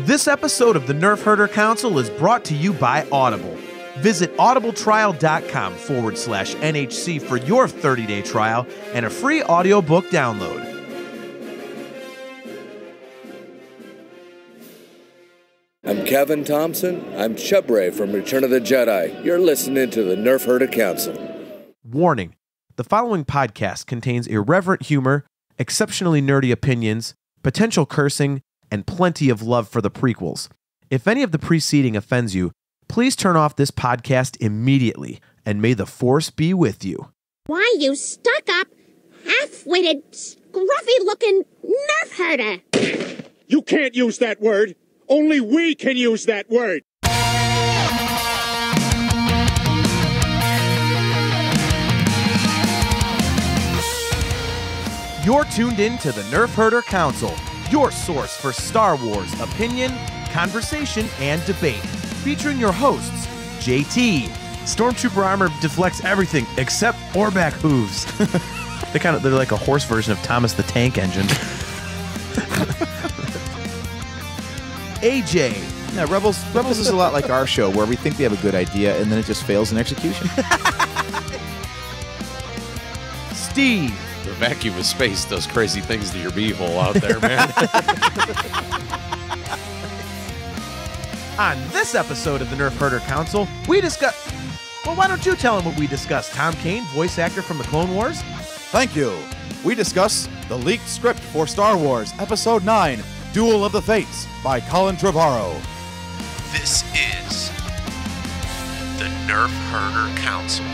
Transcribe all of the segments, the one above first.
This episode of the Nerf Herder Council is brought to you by Audible. Visit audibletrial.com/NHC for your 30-day trial and a free audiobook download. I'm Kevin Thompson. I'm Chub Ray from Return of the Jedi. You're listening to the Nerf Herder Council. Warning: the following podcast contains irreverent humor, exceptionally nerdy opinions, potential cursing, and plenty of love for the prequels. If any of the preceding offends you, please turn off this podcast immediately, and may the Force be with you. Why, you stuck-up, half-witted, scruffy-looking nerf herder! You can't use that word! Only we can use that word! You're tuned in to the Nerf Herder Council, your source for Star Wars opinion, conversation, and debate. Featuring your hosts, JT. Stormtrooper armor deflects everything except Orback hooves. They're like a horse version of Thomas the Tank Engine. AJ. Yeah, Rebels is a lot like our show, where we think they have a good idea, and then it just fails in execution. Steve. The vacuum of space does crazy things to your beehole out there, man. On this episode of the Nerf Herder Council, we discuss... Well, why don't you tell them what we discussed? Tom Kane, voice actor from the Clone Wars. Thank you. We discuss the leaked script for Star Wars Episode 9, Duel of the Fates, by Colin Trevorrow. This is the Nerf Herder Council.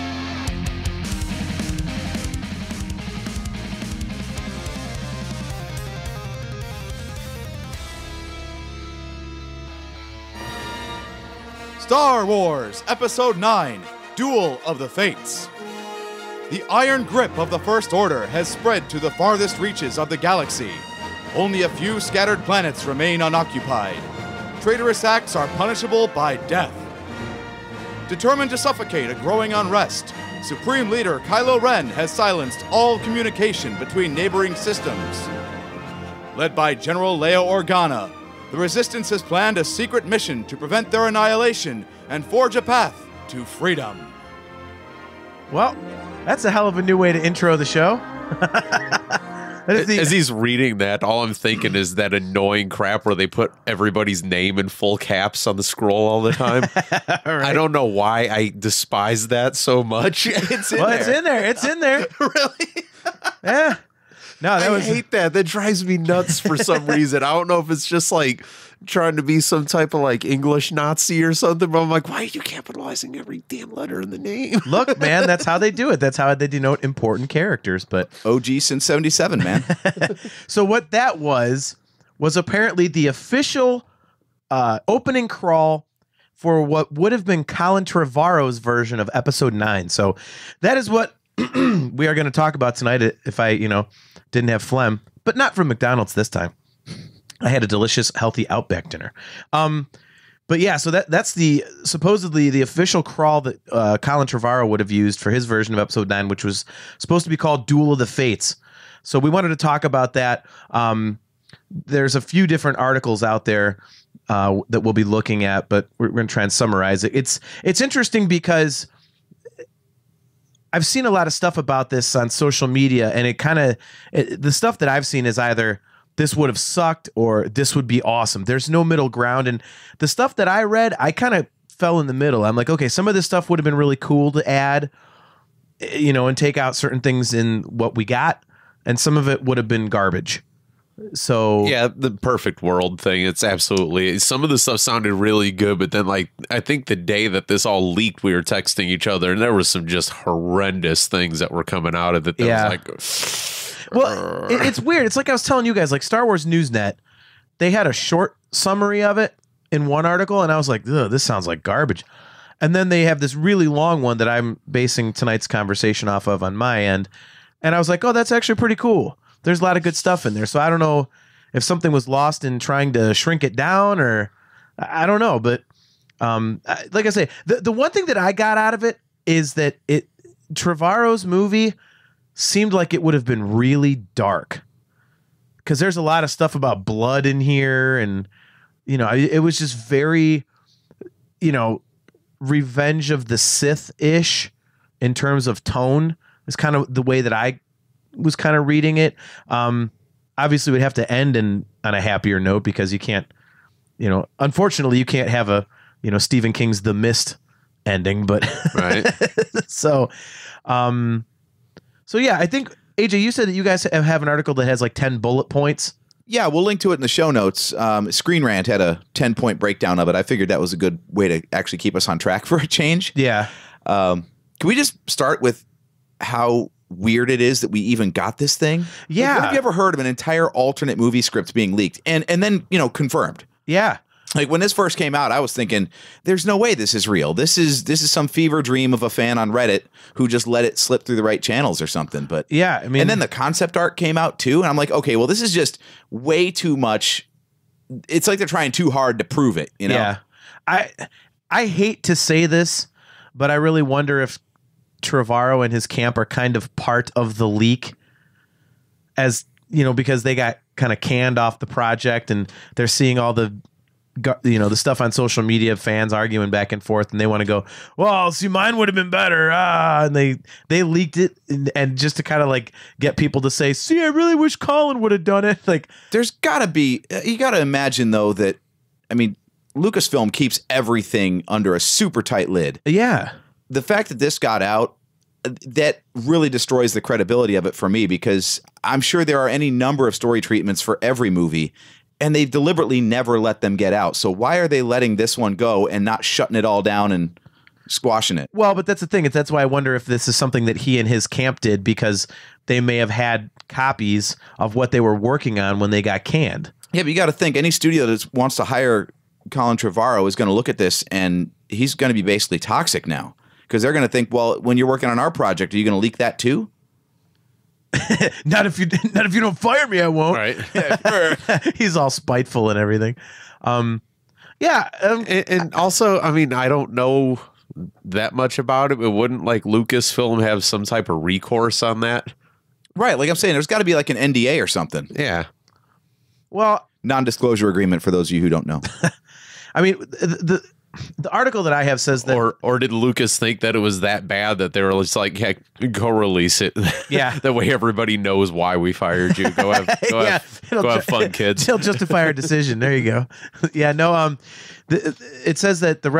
Star Wars Episode 9, Duel of the Fates. The iron grip of the First Order has spread to the farthest reaches of the galaxy. Only a few scattered planets remain unoccupied. Traitorous acts are punishable by death. Determined to suffocate a growing unrest, Supreme Leader Kylo Ren has silenced all communication between neighboring systems. Led by General Leia Organa, the Resistance has planned a secret mission to prevent their annihilation and forge a path to freedom. Well, that's a hell of a new way to intro the show. As he's reading that, all I'm thinking is that annoying crap where they put everybody's name in full caps on the scroll all the time. Right. I don't know why I despise that so much. It's in there. Really? Yeah. No, I hate that. That drives me nuts for some reason. I don't know if it's just like trying to be some type of like English Nazi or something, but I'm like, why are you capitalizing every damn letter in the name? Look, man, that's how they do it. That's how they denote important characters. But OG since 77, man. So what that was apparently the official opening crawl for what would have been Colin Trevorrow's version of Episode 9. So that is what we are going to talk about tonight. If I, didn't have phlegm, but not from McDonald's this time. I had a delicious, healthy Outback dinner. But yeah, so that's the supposedly the official crawl that Colin Trevorrow would have used for his version of Episode 9, which was supposed to be called Duel of the Fates. So we wanted to talk about that. There's a few different articles out there that we'll be looking at, but we're going to try and summarize it. It's interesting because I've seen a lot of stuff about this on social media, and the stuff that I've seen is either this would have sucked or this would be awesome. There's no middle ground. And the stuff that I read, I kind of fell in the middle. I'm like, okay, some of this stuff would have been really cool to add, and take out certain things in what we got. And some of it would have been garbage. So yeah, the perfect world thing. It's absolutely, some of the stuff sounded really good, but then like, I think the day that this all leaked, we were texting each other and there were some just horrendous things that were coming out of it. Well, it's weird. It's like I was telling you guys, like Star Wars Newsnet, they had a short summary of it in one article and I was like, ugh, this sounds like garbage. And then they have this really long one that I'm basing tonight's conversation off of on my end. And I was like, oh, that's actually pretty cool. There's a lot of good stuff in there. So I don't know if something was lost in trying to shrink it down or I don't know. But like I say, the one thing that I got out of it is that Trevorrow's movie seemed like it would have been really dark because there's a lot of stuff about blood in here and you know, it was just very, you know, Revenge of the Sith-ish in terms of tone. It's kind of the way that I was kind of reading it. Obviously, we'd have to end on a happier note, because you can't, you know, unfortunately, you can't have a, you know, Stephen King's The Mist ending, but right. So yeah, I think, AJ, you said that you guys have an article that has like 10 bullet points. Yeah, we'll link to it in the show notes. Screen Rant had a 10-point breakdown of it. I figured that was a good way to actually keep us on track for a change. Yeah. Can we just start with how weird it is that we even got this thing? Yeah. Like, have you ever heard of an entire alternate movie script being leaked and then, you know, confirmed? Yeah. Like, when this first came out, I was thinking, there's no way this is real. This is some fever dream of a fan on Reddit who just let it slip through the right channels or something. But yeah, I mean, and then the concept art came out too, and I'm like, okay, well, this is just way too much. It's like they're trying too hard to prove it, you know? Yeah. I hate to say this, but I really wonder if Trevorrow and his camp are kind of part of the leak, as, you know, because they got kind of canned off the project, and they're seeing all the, you know, the stuff on social media, fans arguing back and forth, and they want to go, well, see, mine would have been better. And they leaked it, and just to kind of like get people to say, see, I really wish Colin would have done it. Like, there's gotta be, you gotta imagine though that, I mean, Lucasfilm keeps everything under a super tight lid. Yeah. The fact that this got out, that really destroys the credibility of it for me, because I'm sure there are any number of story treatments for every movie, and they deliberately never let them get out. So why are they letting this one go and not shutting it all down and squashing it? Well, but that's the thing. That's why I wonder if this is something that he and his camp did, because they may have had copies of what they were working on when they got canned. Yeah, but you got to think, any studio that wants to hire Colin Trevorrow is going to look at this, and he's going to be basically toxic now, because they're going to think, well, when you're working on our project, are you going to leak that too? not if you don't fire me, I won't. Right. Yeah, sure. He's all spiteful and everything. Yeah. And also, I mean, I don't know that much about it, but wouldn't like Lucasfilm have some type of recourse on that? Right. Like I'm saying, there's got to be like an NDA or something. Yeah. Well, non-disclosure agreement, for those of you who don't know. I mean, the article that I have says that, or did Lucas think that it was that bad that they were just like, heck, go release it? Yeah. That way everybody knows why we fired you. Go have fun, kids. He'll justify our decision. There you go. Yeah, no, it says that the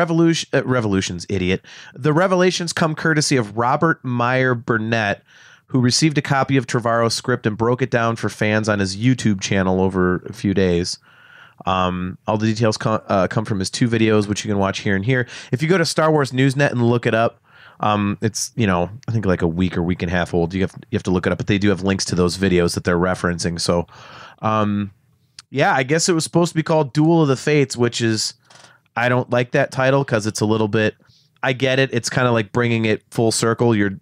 revelations come courtesy of Robert Meyer Burnett, who received a copy of Trevorrow's script and broke it down for fans on his YouTube channel over a few days. All the details come from his 2 videos, which you can watch here and here. If you go to Star Wars Newsnet and look it up, it's, you know, I think like a week or week and a half old. You have to look it up, but they do have links to those videos that they're referencing. So, yeah, I guess it was supposed to be called Duel of the Fates, which is, I don't like that title because it's a little bit, I get it. It's kind of like bringing it full circle. You're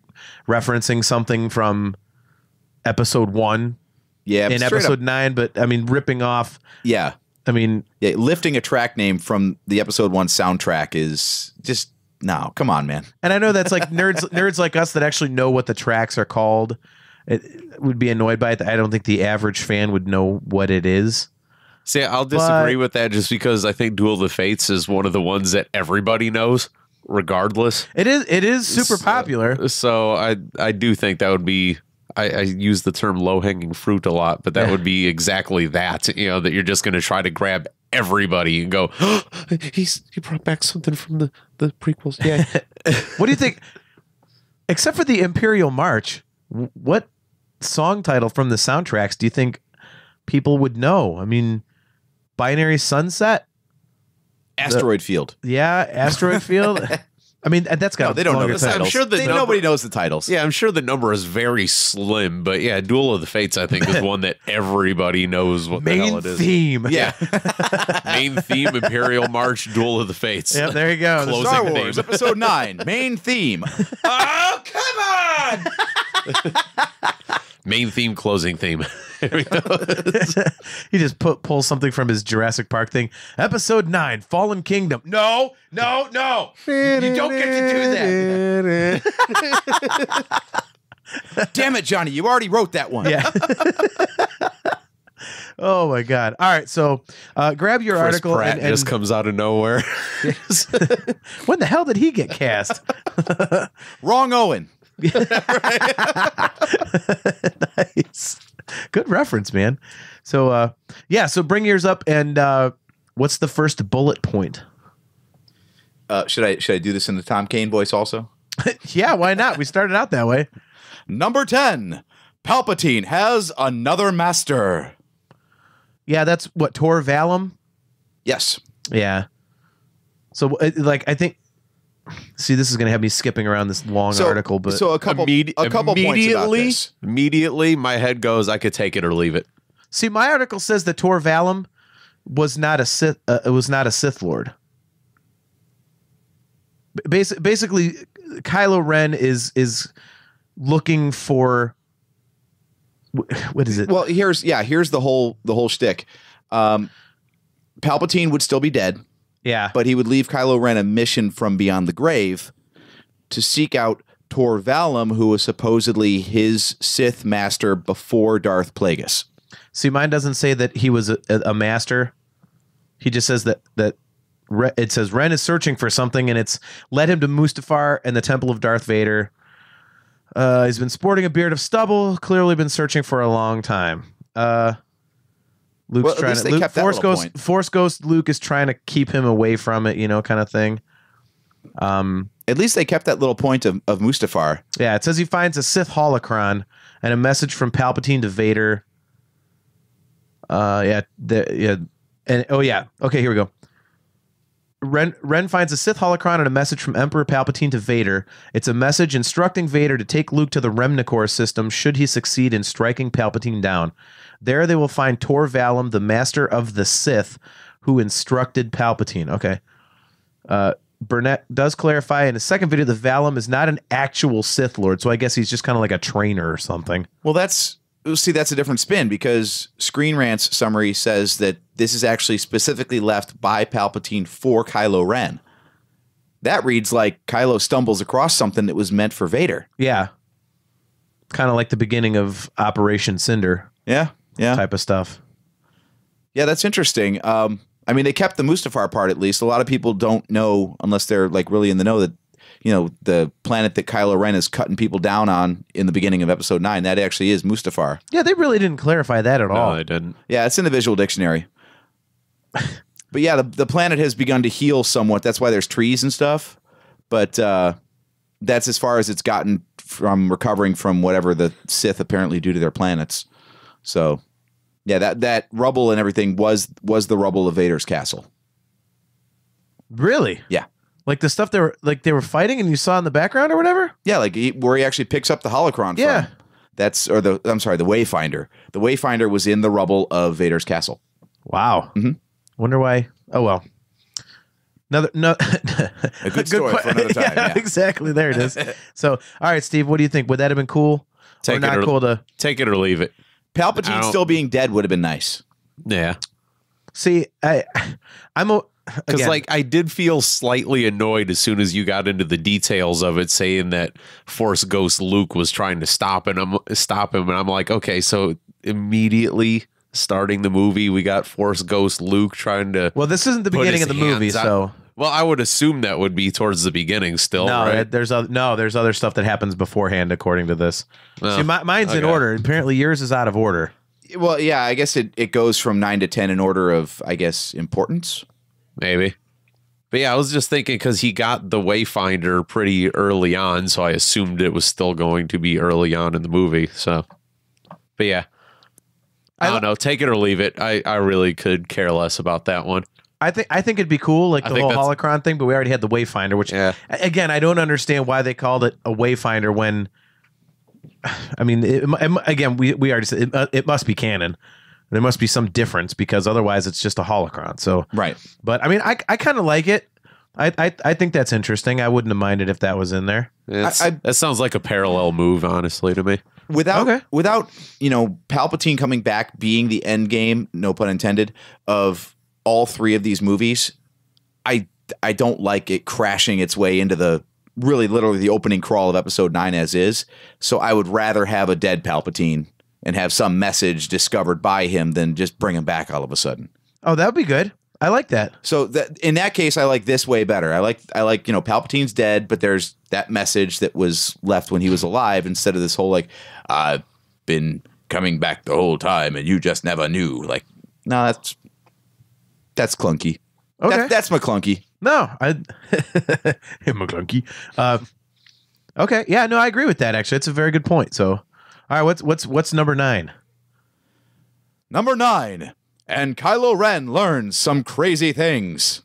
referencing something from Episode 1, yeah, in Episode 9, but I mean, ripping off, yeah. I mean, yeah, lifting a track name from the Episode 1 soundtrack is just, no, come on, man. And I know that's like nerds like us that actually know what the tracks are called, it would be annoyed by it. I don't think the average fan would know what it is. See, I'll disagree with that, just because I think Duel of the Fates is one of the ones that everybody knows, regardless. It is super popular. So I do think that would be. I use the term low-hanging fruit a lot, but that would be exactly that, you know, that you're just going to try to grab everybody and go, oh, he brought back something from the prequels. Yeah. What do you think, except for the Imperial March, what song title from the soundtracks do you think people would know? I mean, Binary Sunset? Asteroid Field. Yeah, Asteroid Field. I mean, that's got. No, they don't know the titles. I'm sure that nobody knows the titles. Yeah, I'm sure the number is very slim, but yeah, Duel of the Fates, I think, is one that everybody knows what the hell it is. Main theme. Yeah. Main theme, Imperial March, Duel of the Fates. Yeah, there you go. Closing Star Wars, Episode 9, main theme. Oh, come on! Main theme, closing theme. He just pulls something from his Jurassic Park thing. Episode 9, Fallen Kingdom. No, no, no. You don't get to do that. Damn it, Johnny. You already wrote that one. Yeah. Oh my God. All right. So grab your Chris article. Pratt and just comes out of nowhere. When the hell did he get cast? Wrong Owen. Nice. Good reference, man. So yeah, so bring yours up and what's the first bullet point? Should I do this in the Tom Kane voice also? Yeah, why not? We started out that way. Number 10, Palpatine has another master. Yeah, that's what, Tor Valum? Yes. Yeah. So, like, I think... See, this is going to have me skipping around this long article, but... So, a couple points about this. Immediately, my head goes, I could take it or leave it. See, my article says that Tor Valum was not a Sith, Sith Lord. Basically, Kylo Ren is looking for... What is it? Well, here's the whole shtick. Palpatine would still be dead. Yeah. But he would leave Kylo Ren a mission from beyond the grave to seek out Tor Valum, who was supposedly his Sith master before Darth Plagueis. See, mine doesn't say that he was a master. He just says that it says Ren is searching for something, and it's led him to Mustafar and the Temple of Darth Vader. He's been sporting a beard of stubble, clearly been searching for a long time. Luke's trying to Force Ghost Luke is trying to keep him away from it, you know, kind of thing. At least they kept that little point of Mustafar. Yeah, it says he finds a Sith holocron and a message from Palpatine to Vader. Okay, here we go. Ren finds a Sith holocron and a message from Emperor Palpatine to Vader. It's a message instructing Vader to take Luke to the Remnicor system should he succeed in striking Palpatine down. There they will find Tor Valum, the master of the Sith, who instructed Palpatine. Okay. Burnett does clarify in his second video that Valum is not an actual Sith Lord, so I guess he's just kind of like a trainer or something. Well, that's a different spin, because Screen Rant's summary says that this is actually specifically left by Palpatine for Kylo Ren. That reads like Kylo stumbles across something that was meant for Vader. Yeah. Kind of like the beginning of Operation Cinder. Yeah. Yeah. Type of stuff. Yeah, that's interesting. I mean, they kept the Mustafar part, at least. A lot of people don't know, unless they're like really in the know, that, you know, the planet that Kylo Ren is cutting people down on in the beginning of episode 9, that actually is Mustafar. Yeah, they really didn't clarify that at all. No, they didn't. Yeah, it's in the visual dictionary. But yeah, the planet has begun to heal somewhat. That's why there's trees and stuff. But that's as far as it's gotten from recovering from whatever the Sith apparently do to their planets. So yeah, that rubble and everything was the rubble of Vader's castle. Really? Yeah. Like the stuff they were fighting and you saw in the background or whatever? Yeah, like where he actually picks up the holocron from. That's, or the, I'm sorry, the Wayfinder. The Wayfinder was in the rubble of Vader's castle. Wow. Mm-hmm. Wonder why. Oh, well. A good story for another time. Yeah, yeah. Exactly. There it is. So, all right, Steve, what do you think? Would that have been cool? Take it or leave it. Palpatine still being dead would have been nice. Yeah. See, because like I did feel slightly annoyed as soon as you got into the details of it, saying that Force Ghost Luke was trying to stop him, and I'm like, okay, so immediately starting the movie, we got Force Ghost Luke trying to. Well, this isn't the beginning of the movie, so. Well, I would assume that would be towards the beginning still. No, right? There's other stuff that happens beforehand, according to this. Oh, see, mine's in order. Apparently, yours is out of order. Well, yeah, I guess it goes from 9 to 10 in order of, I guess, importance. Maybe. But yeah, I was just thinking because he got the Wayfinder pretty early on, so I assumed it was still going to be early on in the movie. So, but yeah, I don't know. Take it or leave it. I really could care less about that one. I think it'd be cool, like the whole holocron thing, but we already had the Wayfinder, which, yeah. Again, I don't understand why they called it a Wayfinder when, I mean, again, we already said it must be canon. There must be some difference because otherwise it's just a holocron. So right, but I mean, I kind of like it. I think that's interesting. I wouldn't have minded if that was in there. That sounds like a parallel move, honestly, to me. Without you know, Palpatine coming back being the end game, no pun intended, of all three of these movies, I don't like it crashing its way into the literally the opening crawl of episode 9 as is. So I would rather have a dead Palpatine and have some message discovered by him than just bring him back all of a sudden. Oh, that would be good. I like that. So that, in that case, I like this way better. I like, you know, Palpatine's dead, but there's that message that was left when he was alive instead of this whole, like, I've been coming back the whole time and you just never knew. Like, no, that's clunky. Okay. That's McClunky. No, McClunky. Okay. Yeah, no, I agree with that. Actually, it's a very good point. So, all right. What's number 9? Number 9. And Kylo Ren learns some crazy things.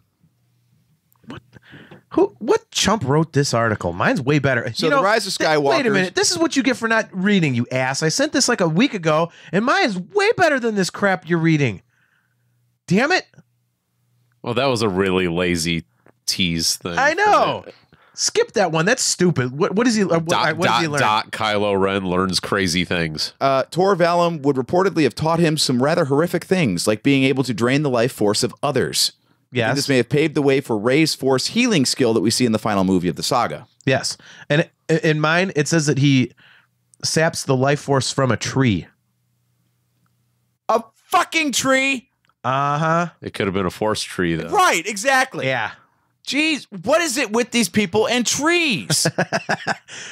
What chump wrote this article? Mine's way better. So, you know, the Rise of Skywalker. Wait a minute. This is what you get for not reading, you ass. I sent this like a week ago, and mine's way better than this crap you're reading. Damn it. Well, that was a really lazy tease thing. I know. Skip that one. That's stupid. What does he learn? Kylo Ren learns crazy things. Tor Valum would reportedly have taught him some rather horrific things, like being able to drain the life force of others. Yes. And this may have paved the way for Rey's force healing skill that we see in the final movie of the saga. Yes. And in mine, it says that he saps the life force from a tree. A fucking tree? Uh-huh. It could have been a force tree, though. Right, exactly. Yeah. Jeez, what is it with these people and trees?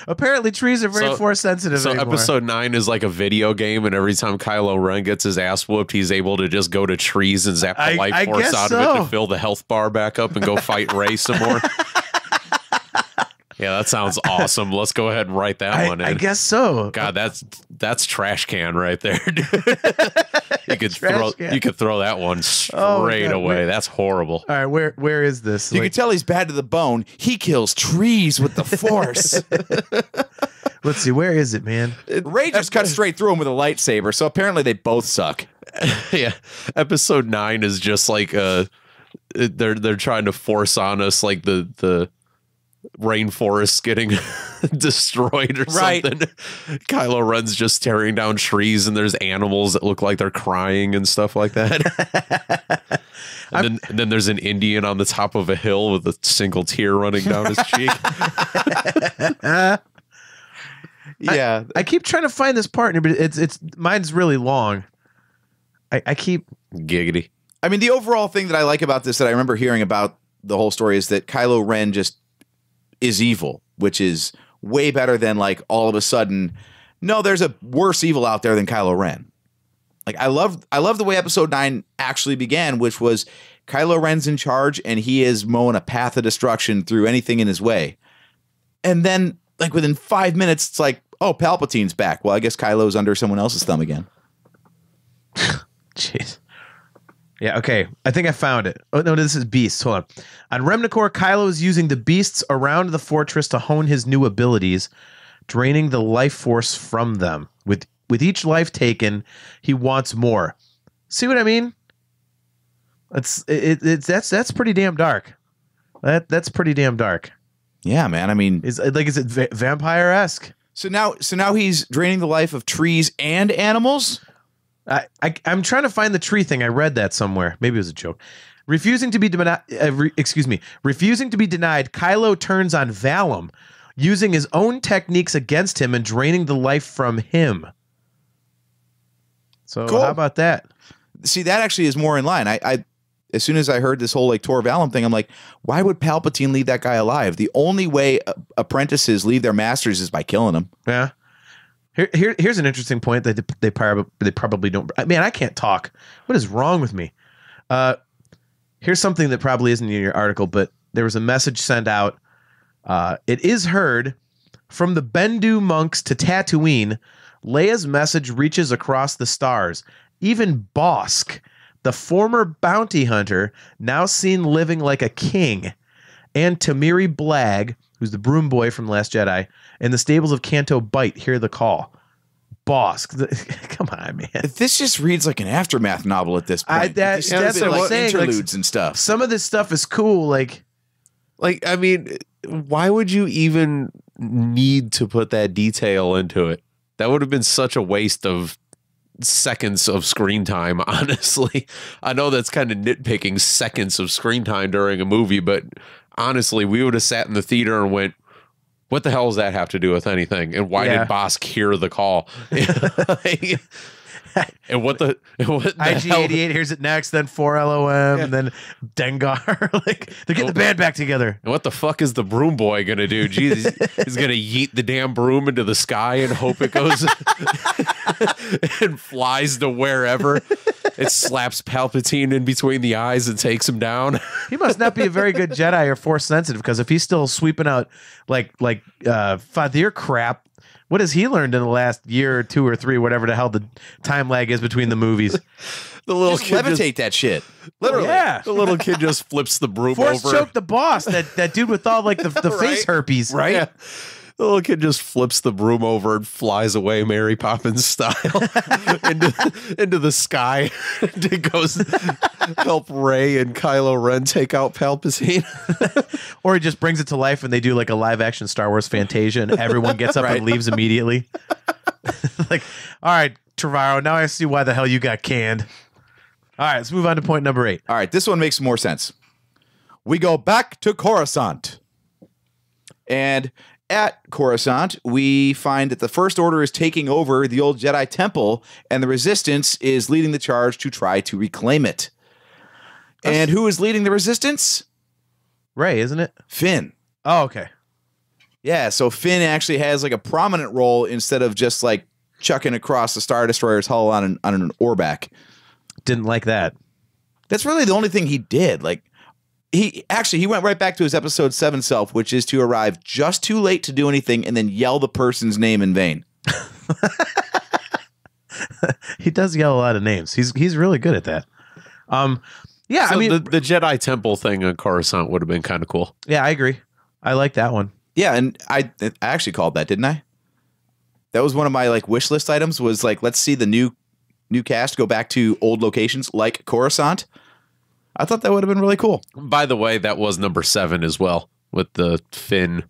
Apparently trees are very force sensitive anymore. Episode 9 is like a video game, and every time Kylo Ren gets his ass whooped, he's able to just go to trees and zap the life force out of it to fill the health bar back up and go fight Rey some more. Yeah, that sounds awesome. Let's go ahead and write that one in. I guess so. God, that's trash can right there, dude. You could throw that one straight away. That's horrible. All right, where is this? You can tell he's bad to the bone. He kills trees with the force. Let's see, where is it, man? Rey just cut straight through him with a lightsaber, so apparently they both suck. Yeah. Episode 9 is just like they're trying to force on us like the rainforest getting destroyed or something. Kylo Ren's just tearing down trees, and there's animals that look like they're crying and stuff like that. and then there's an Indian on the top of a hill with a single tear running down his cheek. Yeah, I keep trying to find this partner, but it's mine's really long. I keep giggity. I mean, the overall thing that I like about this that I remember hearing about the whole story is that Kylo Ren just is evil, which is way better than like all of a sudden, no, there's a worse evil out there than Kylo Ren. Like I love the way episode 9 actually began, which was Kylo Ren's in charge and he is mowing a path of destruction through anything in his way. And then like within 5 minutes, it's like, oh, Palpatine's back. Well, I guess Kylo's under someone else's thumb again. Jeez. Yeah, okay. I think I found it. Oh, no, this is Beasts. Hold on. On Remnicor, Kylo is using the beasts around the fortress to hone his new abilities, draining the life force from them. With each life taken, he wants more. See what I mean? That's pretty damn dark. That's pretty damn dark. Yeah, man. I mean, is it vampire-esque? So now he's draining the life of trees and animals? I'm trying to find the tree thing. I read that somewhere. Maybe it was a joke. Refusing to be denied, Kylo turns on Valum, using his own techniques against him and draining the life from him. So cool. How about that? See, that actually is more in line. I as soon as I heard this whole like Tor Valum thing, I'm like, why would Palpatine leave that guy alive? The only way apprentices leave their masters is by killing them. Yeah. Here's an interesting point that they probably don't. Man, I can't talk. What is wrong with me? Here's something that probably isn't in your article, but there was a message sent out. It is heard from the Bendu monks to Tatooine. Leia's message reaches across the stars. Even Bosk, the former bounty hunter, now seen living like a king, and Tamiri Blagg, who's the broom boy from Last Jedi, and the stables of Canto Bight hear the call. Bosk. Come on, man. This just reads like an Aftermath novel at this point. That's what I'm saying. Interludes like, and stuff. Some of this stuff is cool. Like, I mean, why would you even need to put that detail into it? That would have been such a waste of seconds of screen time, honestly. I know that's kind of nitpicking, seconds of screen time during a movie, but honestly, we would have sat in the theater and went, what the hell does that have to do with anything? And why did Bosk hear the call? And what the IG-88 hears it next, then 4LOM, and then Dengar. Like, they're getting the band back together. And what the fuck is the broom boy going to do? Jesus, he's going to yeet the damn broom into the sky and hope it goes and flies to wherever. It slaps Palpatine in between the eyes and takes him down. He must not be a very good Jedi or Force sensitive, because if he's still sweeping out like Fadir crap, what has he learned in the last year or two or three, whatever the hell the time lag is between the movies? The little just kid levitate just, that shit. Literally. Yeah. The little kid just flips the broom Force over. Choke the boss, that dude with all like the right? face herpes. Right. Yeah. The little kid just flips the broom over and flies away Mary Poppins style into the sky. It goes help Rey and Kylo Ren take out Palpatine. Or he just brings it to life and they do like a live action Star Wars Fantasia and everyone gets up and leaves immediately. Like, all right, Trevorrow, now I see why the hell you got canned. All right, let's move on to point number 8. All right, this one makes more sense. We go back to Coruscant. And at Coruscant, we find that the First Order is taking over the old Jedi Temple, and the Resistance is leading the charge to try to reclaim it. And who is leading the Resistance? Rey, isn't it? Finn. Oh, okay. Yeah, so Finn actually has like a prominent role instead of just like chucking across the Star Destroyer's hull on an oarback. Didn't like that. That's really the only thing he did. Like, He went right back to his episode 7 self, which is to arrive just too late to do anything and then yell the person's name in vain. He does yell a lot of names. He's really good at that. Yeah, so I mean the Jedi Temple thing on Coruscant would have been kind of cool. Yeah, I agree. I like that one. Yeah, and I actually called that, didn't I? That was one of my like wish list items. Was like, let's see the new cast go back to old locations like Coruscant. I thought that would have been really cool. By the way, that was number 7 as well, with the Finn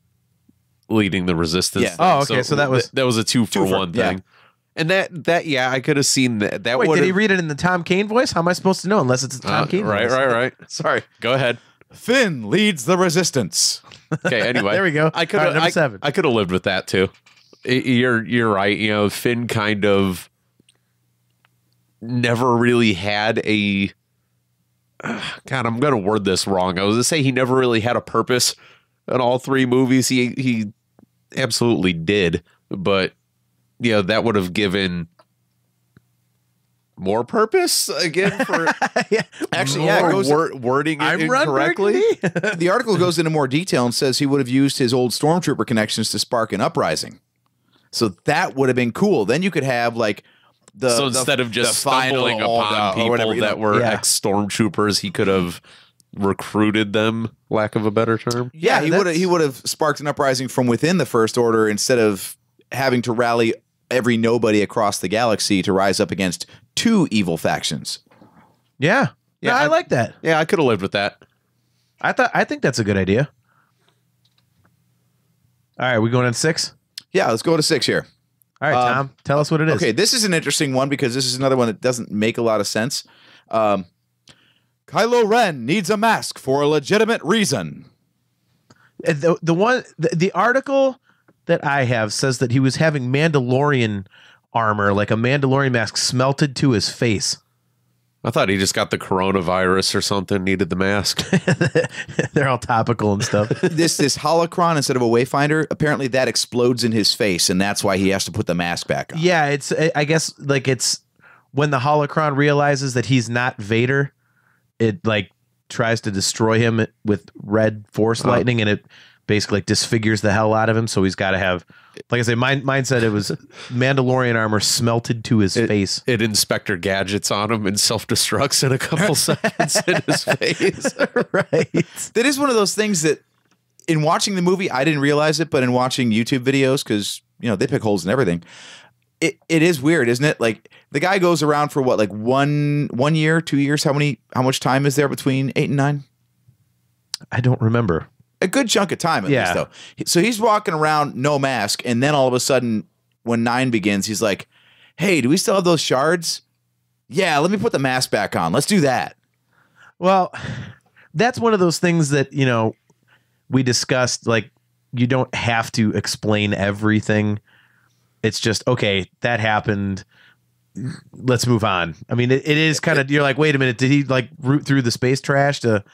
leading the Resistance. Yeah. Oh, okay. So that was a two for one thing. Yeah. And that I could have seen that. That wait, did he read it in the Tom Kane voice? How am I supposed to know unless it's a Tom Kane voice? Right. Sorry. Go ahead. Finn leads the Resistance. Okay. Anyway, there we go. I could have lived with that too. You're right. You know, Finn kind of never really had a. God, I'm going to word this wrong. I was going to say he never really had a purpose in all 3 movies. He absolutely did. But, you know, that would have given more purpose again for wording it incorrectly. The article goes into more detail and says he would have used his old stormtrooper connections to spark an uprising. So that would have been cool. Then you could have like. So instead of just stumbling upon people that were ex-stormtroopers, he could have recruited them, lack of a better term. Yeah, he would have sparked an uprising from within the First Order instead of having to rally every nobody across the galaxy to rise up against 2 evil factions. Yeah. Yeah, I like that. Yeah, I could have lived with that. I think that's a good idea. All right, we going on 6? Yeah, let's go to 6 here. All right, Tom, tell us what it is. Okay, this is an interesting one because this is another one that doesn't make a lot of sense. Kylo Ren needs a mask for a legitimate reason. The article that I have says that he was having Mandalorian armor, like a Mandalorian mask smelted to his face. I thought he just got the coronavirus or something, needed the mask. They're all topical and stuff. This holocron instead of a Wayfinder, apparently that explodes in his face, and that's why he has to put the mask back on. Yeah, I guess when the holocron realizes that he's not Vader, it like tries to destroy him with red force lightning, and it basically like disfigures the hell out of him. So he's got to have, like I say, mine said it was Mandalorian armor smelted to his face. It Inspector Gadgets on him and self-destructs in a couple seconds in his face. Right. That is one of those things that in watching the movie, I didn't realize it, but in watching YouTube videos, because, you know, they pick holes in everything. It is weird, isn't it? Like the guy goes around for what, like one year, 2 years? How much time is there between 8 and 9? I don't remember. A good chunk of time, at least, though. So he's walking around, no mask, and then all of a sudden, when 9 begins, he's like, hey, do we still have those shards? Yeah, let me put the mask back on. Let's do that. Well, that's one of those things that, you know, we discussed, like, you don't have to explain everything. It's just, okay, that happened. Let's move on. I mean, it is kind of, you're like, wait a minute, did he like root through the space trash to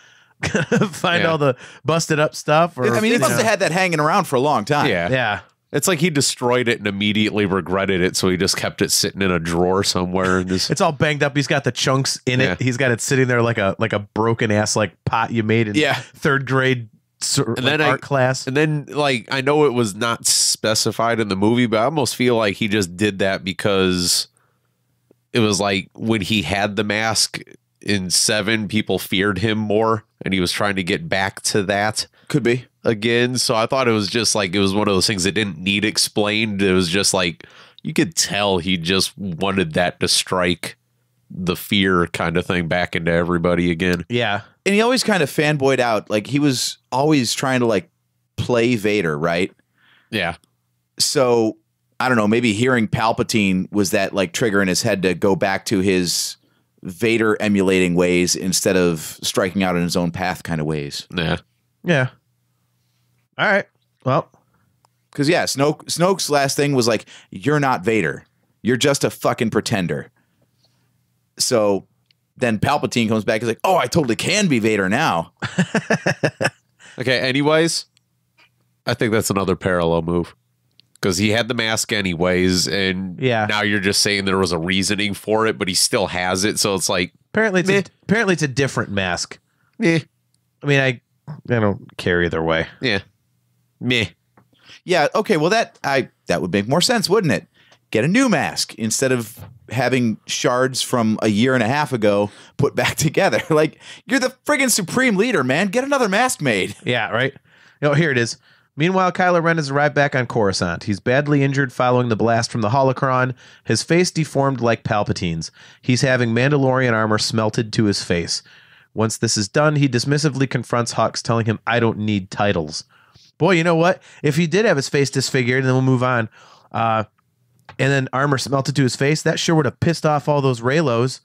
find all the busted up stuff? Or, I mean, he must have had that hanging around for a long time. Yeah. Yeah. It's like he destroyed it and immediately regretted it, so he just kept it sitting in a drawer somewhere. And just... It's all banged up. He's got the chunks in it. He's got it sitting there like a broken ass like pot you made in third grade art class. And then, like, I know it was not specified in the movie, but I almost feel like he just did that because it was like when he had the mask in 7, people feared him more, and he was trying to get back to that. Could be. Again, so I thought it was just like it was one of those things that didn't need explained. It was just like you could tell he just wanted that to strike the fear kind of thing back into everybody again. Yeah. And he always kind of fanboyed out. Like he was always trying to like play Vader, right? Yeah. So I don't know, maybe hearing Palpatine was that like trigger in his head to go back to his Vader emulating ways instead of striking out in his own path kind of ways. Yeah. Yeah. All right. Well, because yeah, Snoke's last thing was like, "You're not Vader. You're just a fucking pretender." So then Palpatine comes back. He's like, "Oh, I totally can be Vader now." Okay. Anyways, I think that's another parallel move because he had the mask anyways, and now you're just saying there was a reasoning for it, but he still has it. So it's like apparently it's a different mask. Yeah. I mean, I don't care either way. Yeah. Me. Yeah. Okay. Well, that would make more sense, wouldn't it? Get a new mask instead of having shards from a year and a half ago put back together. Like, you're the friggin' Supreme Leader, man. Get another mask made. Yeah. Right. No, here it is. Meanwhile, Kylo Ren has arrived back on Coruscant. He's badly injured following the blast from the holocron. His face deformed like Palpatine's. He's having Mandalorian armor smelted to his face. Once this is done, he dismissively confronts Hux, telling him, "I don't need titles." Boy, you know what? If he did have his face disfigured, and then we'll move on, and then armor smelted to his face, that sure would have pissed off all those Raylos.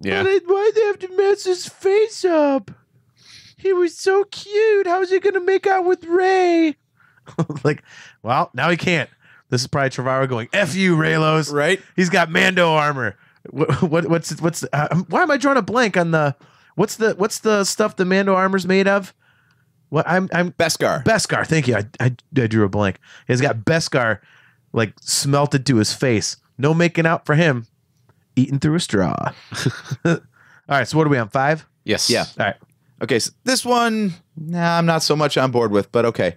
Yeah. Why'd they have to mess his face up? He was so cute. How's he going to make out with Rey? Like, well, now he can't. This is probably Trevorrow going, "F you, Raylos." Right? He's got Mando armor. Why am I drawing a blank on the, what's the stuff the Mando armor's made of? Well, I'm Beskar. Beskar, thank you. I drew a blank. He's got Beskar like smelted to his face. No making out for him. Eating through a straw. All right, so what are we on, 5? Yes. Yeah. All right. Okay, so this one, nah, I'm not so much on board with, but okay.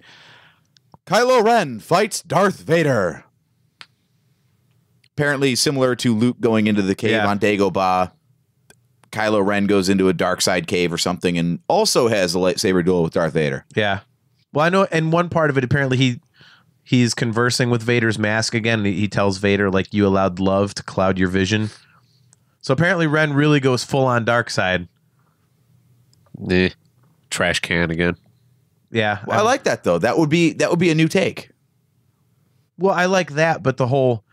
Kylo Ren fights Darth Vader. Apparently similar to Luke going into the cave on Dagobah. Kylo Ren goes into a dark side cave or something and also has a lightsaber duel with Darth Vader. Yeah. Well, I know. And one part of it, apparently he's conversing with Vader's mask again. And he tells Vader, like, you allowed love to cloud your vision. So apparently Ren really goes full on dark side. Eh, trash can again. Yeah. Well, I like that though. That would be a new take. Well, I like that, but the whole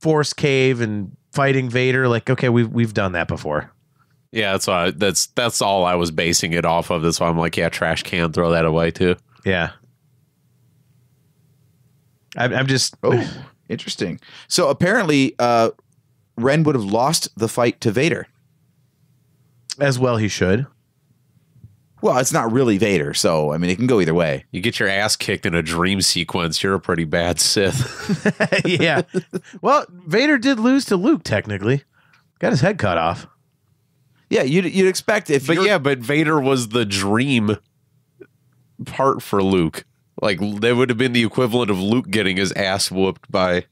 Force cave and fighting Vader, like, okay, we've done that before. Yeah, that's all I was basing it off of. That's why I'm like, yeah, trash can, throw that away too. Yeah. I'm just... Oh, interesting. So apparently Ren would have lost the fight to Vader. As well he should. Well, it's not really Vader, so, I mean, it can go either way. You get your ass kicked in a dream sequence, you're a pretty bad Sith. Yeah. Well, Vader did lose to Luke, technically. Got his head cut off. Yeah, you'd expect if. But yeah, but Vader was the dream part for Luke. Like that would have been the equivalent of Luke getting his ass whooped by.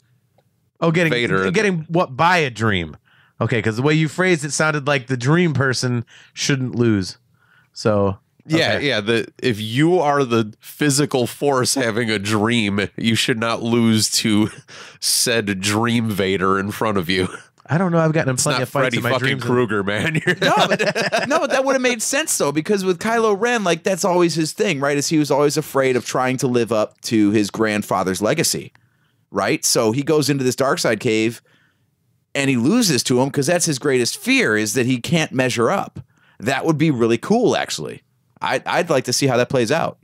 Oh, getting Vader. Getting what by a dream? Okay, because the way you phrased it sounded like the dream person shouldn't lose. So okay. Yeah. If you are the physical force having a dream, you should not lose to said dream Vader in front of you. I don't know. I've gotten plenty of fights in my dreams. Krueger, man. No, but that would have made sense, though, because with Kylo Ren, like, that's always his thing, right? Is he was always afraid of trying to live up to his grandfather's legacy, right? So he goes into this dark side cave and he loses to him because that's his greatest fear, is that he can't measure up. That would be really cool, actually. I'd like to see how that plays out.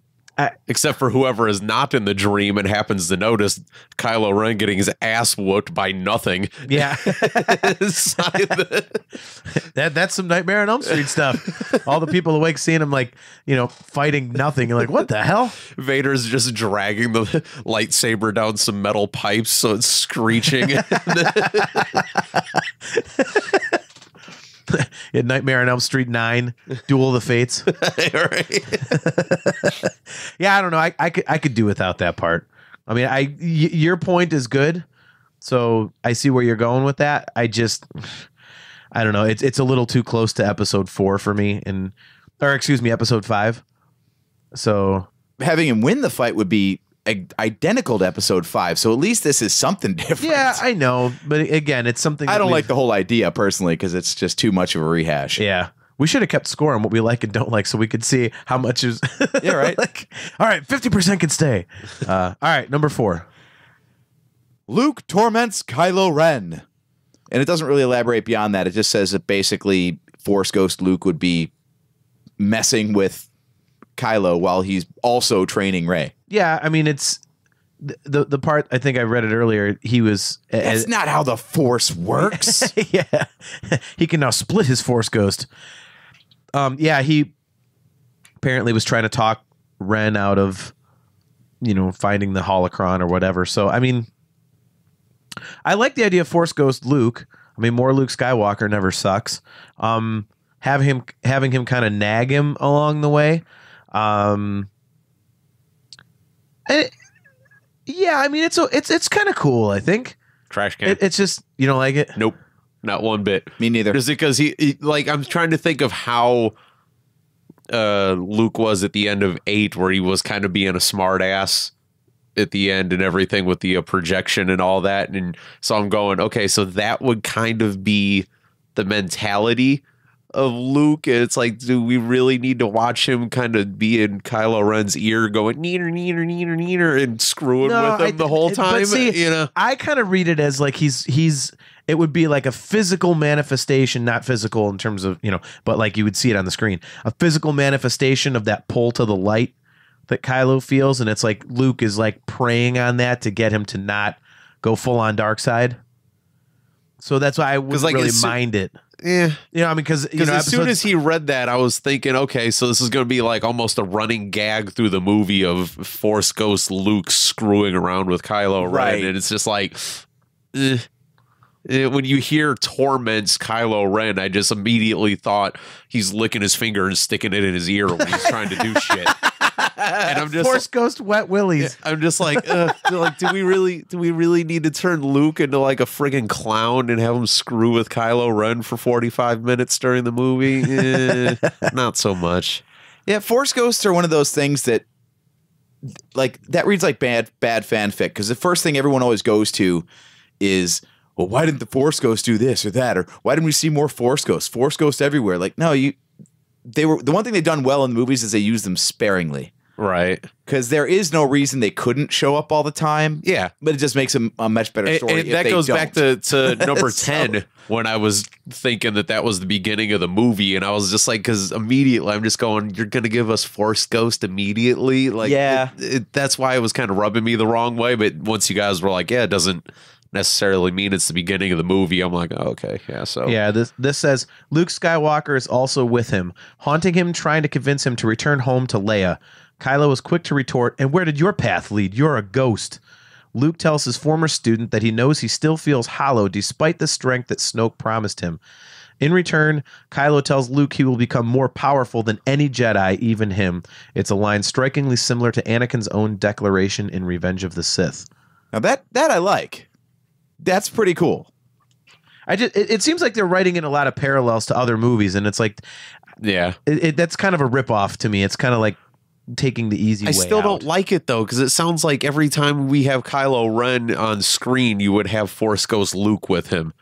Except for whoever is not in the dream and happens to notice Kylo Ren getting his ass whooped by nothing. Yeah. That's some Nightmare on Elm Street stuff. All the people awake seeing him, like, you know, fighting nothing. You're like, what the hell? Vader's just dragging the lightsaber down some metal pipes so it's screeching. In Nightmare on Elm Street 9, Duel of the Fates. Yeah, I don't know. I could do without that part. I mean, your point is good, so I see where you're going with that. I don't know. It's a little too close to episode 4 for me, or excuse me, episode 5. So having him win the fight would be identical to episode 5, so at least this is something different. Yeah, I know, but again, it's something I don't like the whole idea personally because it's just too much of a rehash. Yeah, we should have kept score on what we like and don't like so we could see how much is. Yeah, right. Like, all right, 50% can stay. All right, number 4. Luke torments Kylo Ren, and it doesn't really elaborate beyond that. It just says that basically Force Ghost Luke would be messing with Kylo while he's also training Rey. Yeah, I mean, it's the part, I think I read it earlier, he was... That's not how the Force works. Yeah. He can now split his Force Ghost. Yeah, he apparently was trying to talk Ren out of, you know, finding the holocron or whatever. So, I mean, I like the idea of Force Ghost Luke. I mean, more Luke Skywalker never sucks. Having him kind of nag him along the way. Yeah, I mean, it's kind of cool, I think. Trash can. It's just, you don't like it? Nope. Not one bit. Me neither. Is it because he, like, I'm trying to think of how Luke was at the end of 8, where he was kind of being a smart ass at the end and everything with the projection and all that. And so I'm going, okay, so that would kind of be the mentality of Luke. It's like, do we really need to watch him kind of be in Kylo Ren's ear going neener, neener, neener, neener and screwing with him the whole time? But see, you know, I kind of read it as like it would be like a physical manifestation, not physical in terms of, you know, but like you would see it on the screen, a physical manifestation of that pull to the light that Kylo feels. And it's like Luke is like preying on that to get him to not go full on dark side. So that's why I wouldn't really mind it. Yeah, you know, I mean, because as soon as he read that, I was thinking, okay, so this is going to be like almost a running gag through the movie of Force Ghost Luke screwing around with Kylo Ren, right. And it's just like, when you hear torments Kylo Ren, I just immediately thought he's licking his finger and sticking it in his ear when he's trying to do shit. And I'm just Force Ghost wet willies. I'm just like, like, do we really need to turn Luke into like a friggin' clown and have him screw with Kylo Ren for 45 minutes during the movie? Not so much. Yeah, Force Ghosts are one of those things that, like, that reads like bad fanfic, because the first thing everyone always goes to is, well, why didn't the Force Ghost do this or that, or why didn't we see more Force Ghosts? Force Ghosts everywhere. Like, no, they were, the one thing they've done well in the movies is they use them sparingly. Right. Because there is no reason they couldn't show up all the time. Yeah. But it just makes them a much better story. And that goes back to number 10, when I was thinking that was the beginning of the movie. And I was just like, because immediately I'm just going, you're going to give us Force Ghost immediately. Like, yeah. That's why it was kind of rubbing me the wrong way. But once you guys were like, yeah, it doesn't necessarily mean it's the beginning of the movie, I'm like, oh, okay, yeah. So yeah, this says Luke Skywalker is also with him, haunting him, trying to convince him to return home to Leia. Kylo is quick to retort, and where did your path lead? You're a ghost. Luke tells his former student that he knows he still feels hollow despite the strength that Snoke promised him. In return, Kylo tells Luke he will become more powerful than any Jedi, even him. It's a line strikingly similar to Anakin's own declaration in Revenge of the Sith. Now that I like. That's pretty cool. It seems like they're writing in a lot of parallels to other movies, and it's like, yeah, that's kind of a ripoff to me. It's kind of like taking the easy way out. I still don't like it though, because it sounds like every time we have Kylo Ren on screen, you would have Force Ghost Luke with him.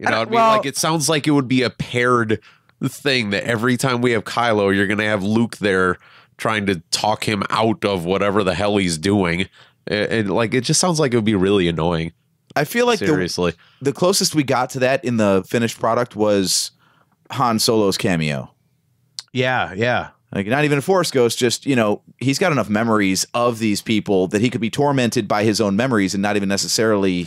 You know what I mean? Well, like, it sounds like it would be a paired thing that every time we have Kylo, you're going to have Luke there trying to talk him out of whatever the hell he's doing, and like it just sounds like it would be really annoying. I feel like the closest we got to that in the finished product was Han Solo's cameo. Yeah, yeah. Like, not even a force ghost, just, you know, he's got enough memories of these people that he could be tormented by his own memories and not even necessarily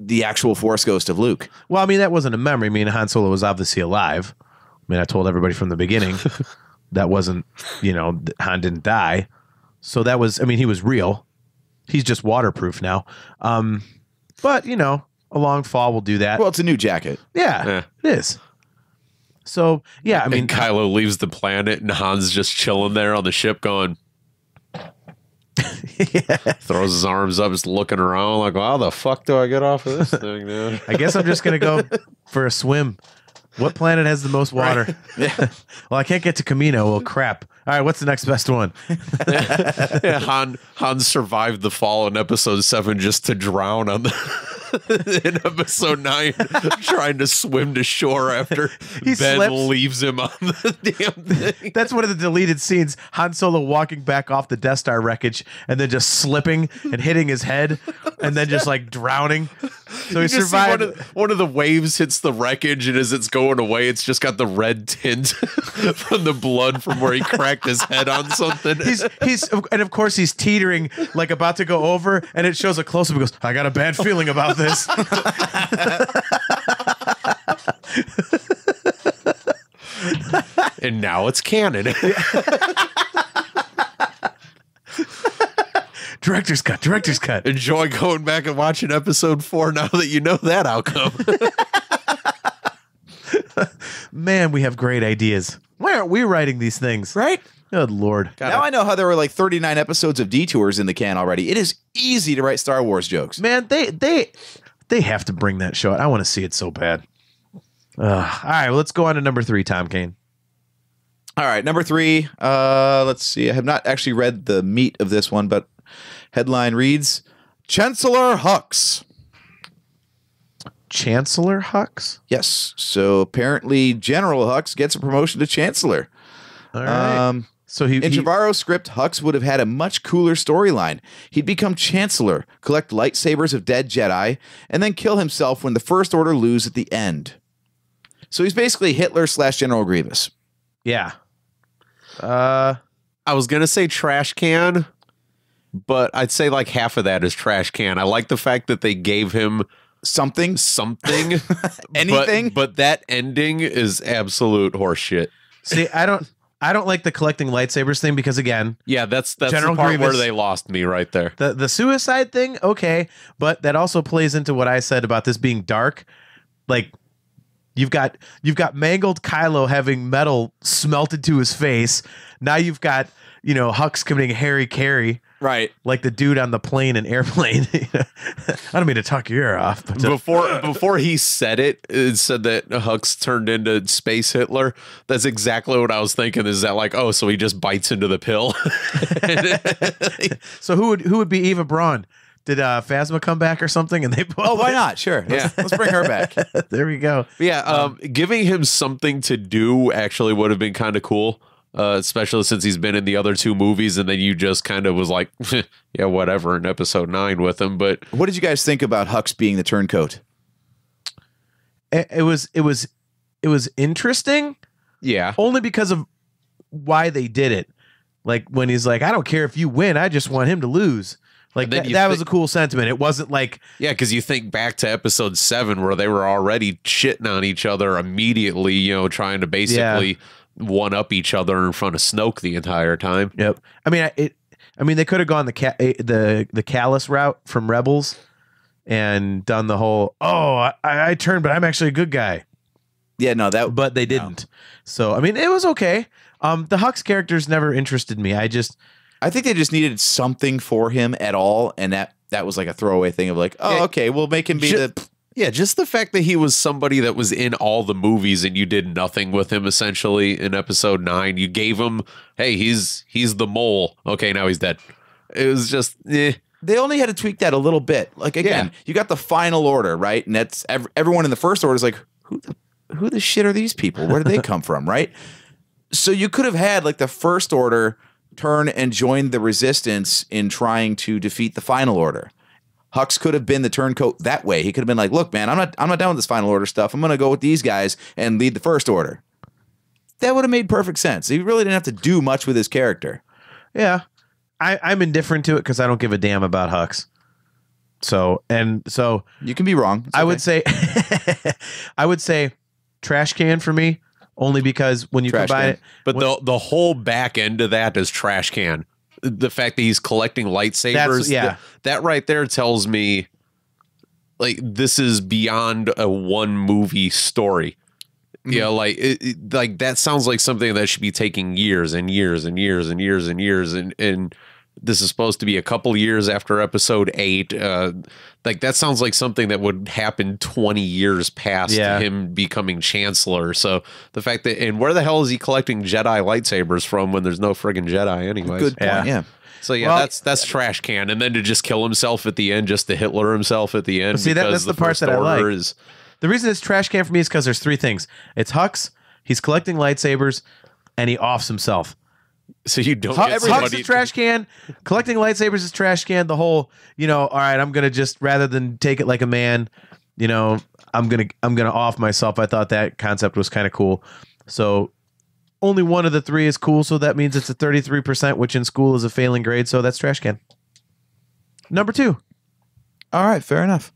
the actual force ghost of Luke. Well, I mean, that wasn't a memory. I mean, Han Solo was obviously alive. I mean, I told everybody from the beginning that wasn't, you know, Han didn't die. So that was, I mean, he was real. He's just waterproof now. But, you know, a long fall will do that. Well, it's a new jacket. Yeah. It is. So, yeah, I mean, and Kylo leaves the planet and Han's just chilling there on the ship going, throws his arms up, just looking around like, well, how the fuck do I get off of this thing, dude? I guess I'm just going to go for a swim. What planet has the most water? Right. Yeah. Well, I can't get to Kamino. Well, crap. All right, what's the next best one? Han survived the fall in episode 7 just to drown on the in episode 9 trying to swim to shore after he leaves him on the damn thing. That's one of the deleted scenes. Han Solo walking back off the Death Star wreckage and then just slipping and hitting his head and then just like drowning. So he survived. One of the waves hits the wreckage, and as it's going away, it's just got the red tint from the blood from where he cracked his head on something. And of course he's teetering, like about to go over, and it shows a close up. He goes, "I got a bad feeling about this." And now it's canon. Director's cut, director's cut. Enjoy going back and watching episode 4 now that you know that outcome. Man, we have great ideas. Why aren't we writing these things? Right? Good Lord. Now I know how there were like 39 episodes of detours in the can already. It is easy to write Star Wars jokes. Man, they have to bring that show out. I want to see it so bad. All right, well, let's go on to number 3, Tom Kane. All right, number 3. Let's see. I have not actually read the meat of this one, but headline reads, Chancellor Hux. Chancellor Hux? Yes. So apparently General Hux gets a promotion to Chancellor. All right. So in Trevorrow's script, Hux would have had a much cooler storyline. He'd become Chancellor, collect lightsabers of dead Jedi, and then kill himself when the First Order lose at the end. So he's basically Hitler/General Grievous. Yeah. I was going to say trash can, but I'd say like half of that is trash can. I like the fact that they gave him something, anything. But that ending is absolute horseshit. See, I don't like the collecting lightsabers thing because, again, yeah, that's General the part Grievous, where they lost me right there. The suicide thing. Okay. But that also plays into what I said about this being dark. Like, you've got mangled Kylo having metal smelted to his face. Now you've got, you know, Hux committing Harry Carey. Right. Like the dude on the plane and Airplane. I don't mean to talk your ear off. But before he said it, it said that Hux turned into Space Hitler. That's exactly what I was thinking. Is that like, oh, so he just bites into the pill? So who would be Eva Braun? Did Phasma come back or something? And they oh, why not? Sure. Yeah. Let's bring her back. There we go. Yeah. Giving him something to do actually would have been kind of cool. Especially since he's been in the other 2 movies, and then you just kind of was like, yeah, whatever, in episode 9 with him. But what did you guys think about Hux being the turncoat? It was interesting. Yeah. Only because of why they did it. Like when he's like, I don't care if you win, I just want him to lose. Like that was a cool sentiment. It wasn't like, yeah, because you think back to episode 7 where they were already shitting on each other immediately, you know, trying to basically one up each other in front of Snoke the entire time. Yep. I mean, they could have gone the Callus route from Rebels and done the whole, oh, I turned, but I'm actually a good guy. Yeah, no, but they didn't. No. So, I mean, it was okay. The Hux characters never interested me. I think they just needed something for him at all, and that was like a throwaway thing of like, oh, okay, we'll make him be the. Yeah, just the fact that he was somebody that was in all the movies and you did nothing with him, essentially, in episode 9. You gave him, hey, he's the mole. Okay, now he's dead. It was just, eh. They only had to tweak that a little bit. Like, again, you got the final order, right? And that's everyone in the First Order is like, who the shit are these people? Where did they come from, right? So you could have had, like, the First Order turn and join the Resistance in trying to defeat the Final Order. Hux could have been the turncoat that way. He could have been like, look, man, I'm not down with this Final Order stuff. I'm going to go with these guys and lead the First Order. that would have made perfect sense. He really didn't have to do much with his character. Yeah. I'm indifferent to it because I don't give a damn about Hux. So you can be wrong. It's okay. I would say trash can for me, only because when you combine it. But the whole back end of that is trash can. The fact that he's collecting lightsabers. That right there tells me, like, this is beyond a one movie story. Mm-hmm. You know, like that sounds like something that should be taking years and years and years and years and years. And this is supposed to be a couple years after episode 8. Like, that sounds like something that would happen 20 years past him becoming chancellor. So the fact that, and where the hell is he collecting Jedi lightsabers from when there's no friggin' Jedi anyways? Good point. Yeah. So yeah, well, that's trash can. And then to just kill himself at the end, just to Hitler himself at the end. See, that's the part that I like. The reason it's trash can for me is because there's three things. It's Hux, he's collecting lightsabers, and he offs himself. So you don't get somebody... Hux is trash can, collecting lightsabers is trash can, the whole, you know, all right, I'm going to just, rather than take it like a man, you know, I'm going to off myself. I thought that concept was kind of cool. So only one of the three is cool, so that means it's a 33%, which in school is a failing grade, so that's trash can. Number 2. All right, fair enough.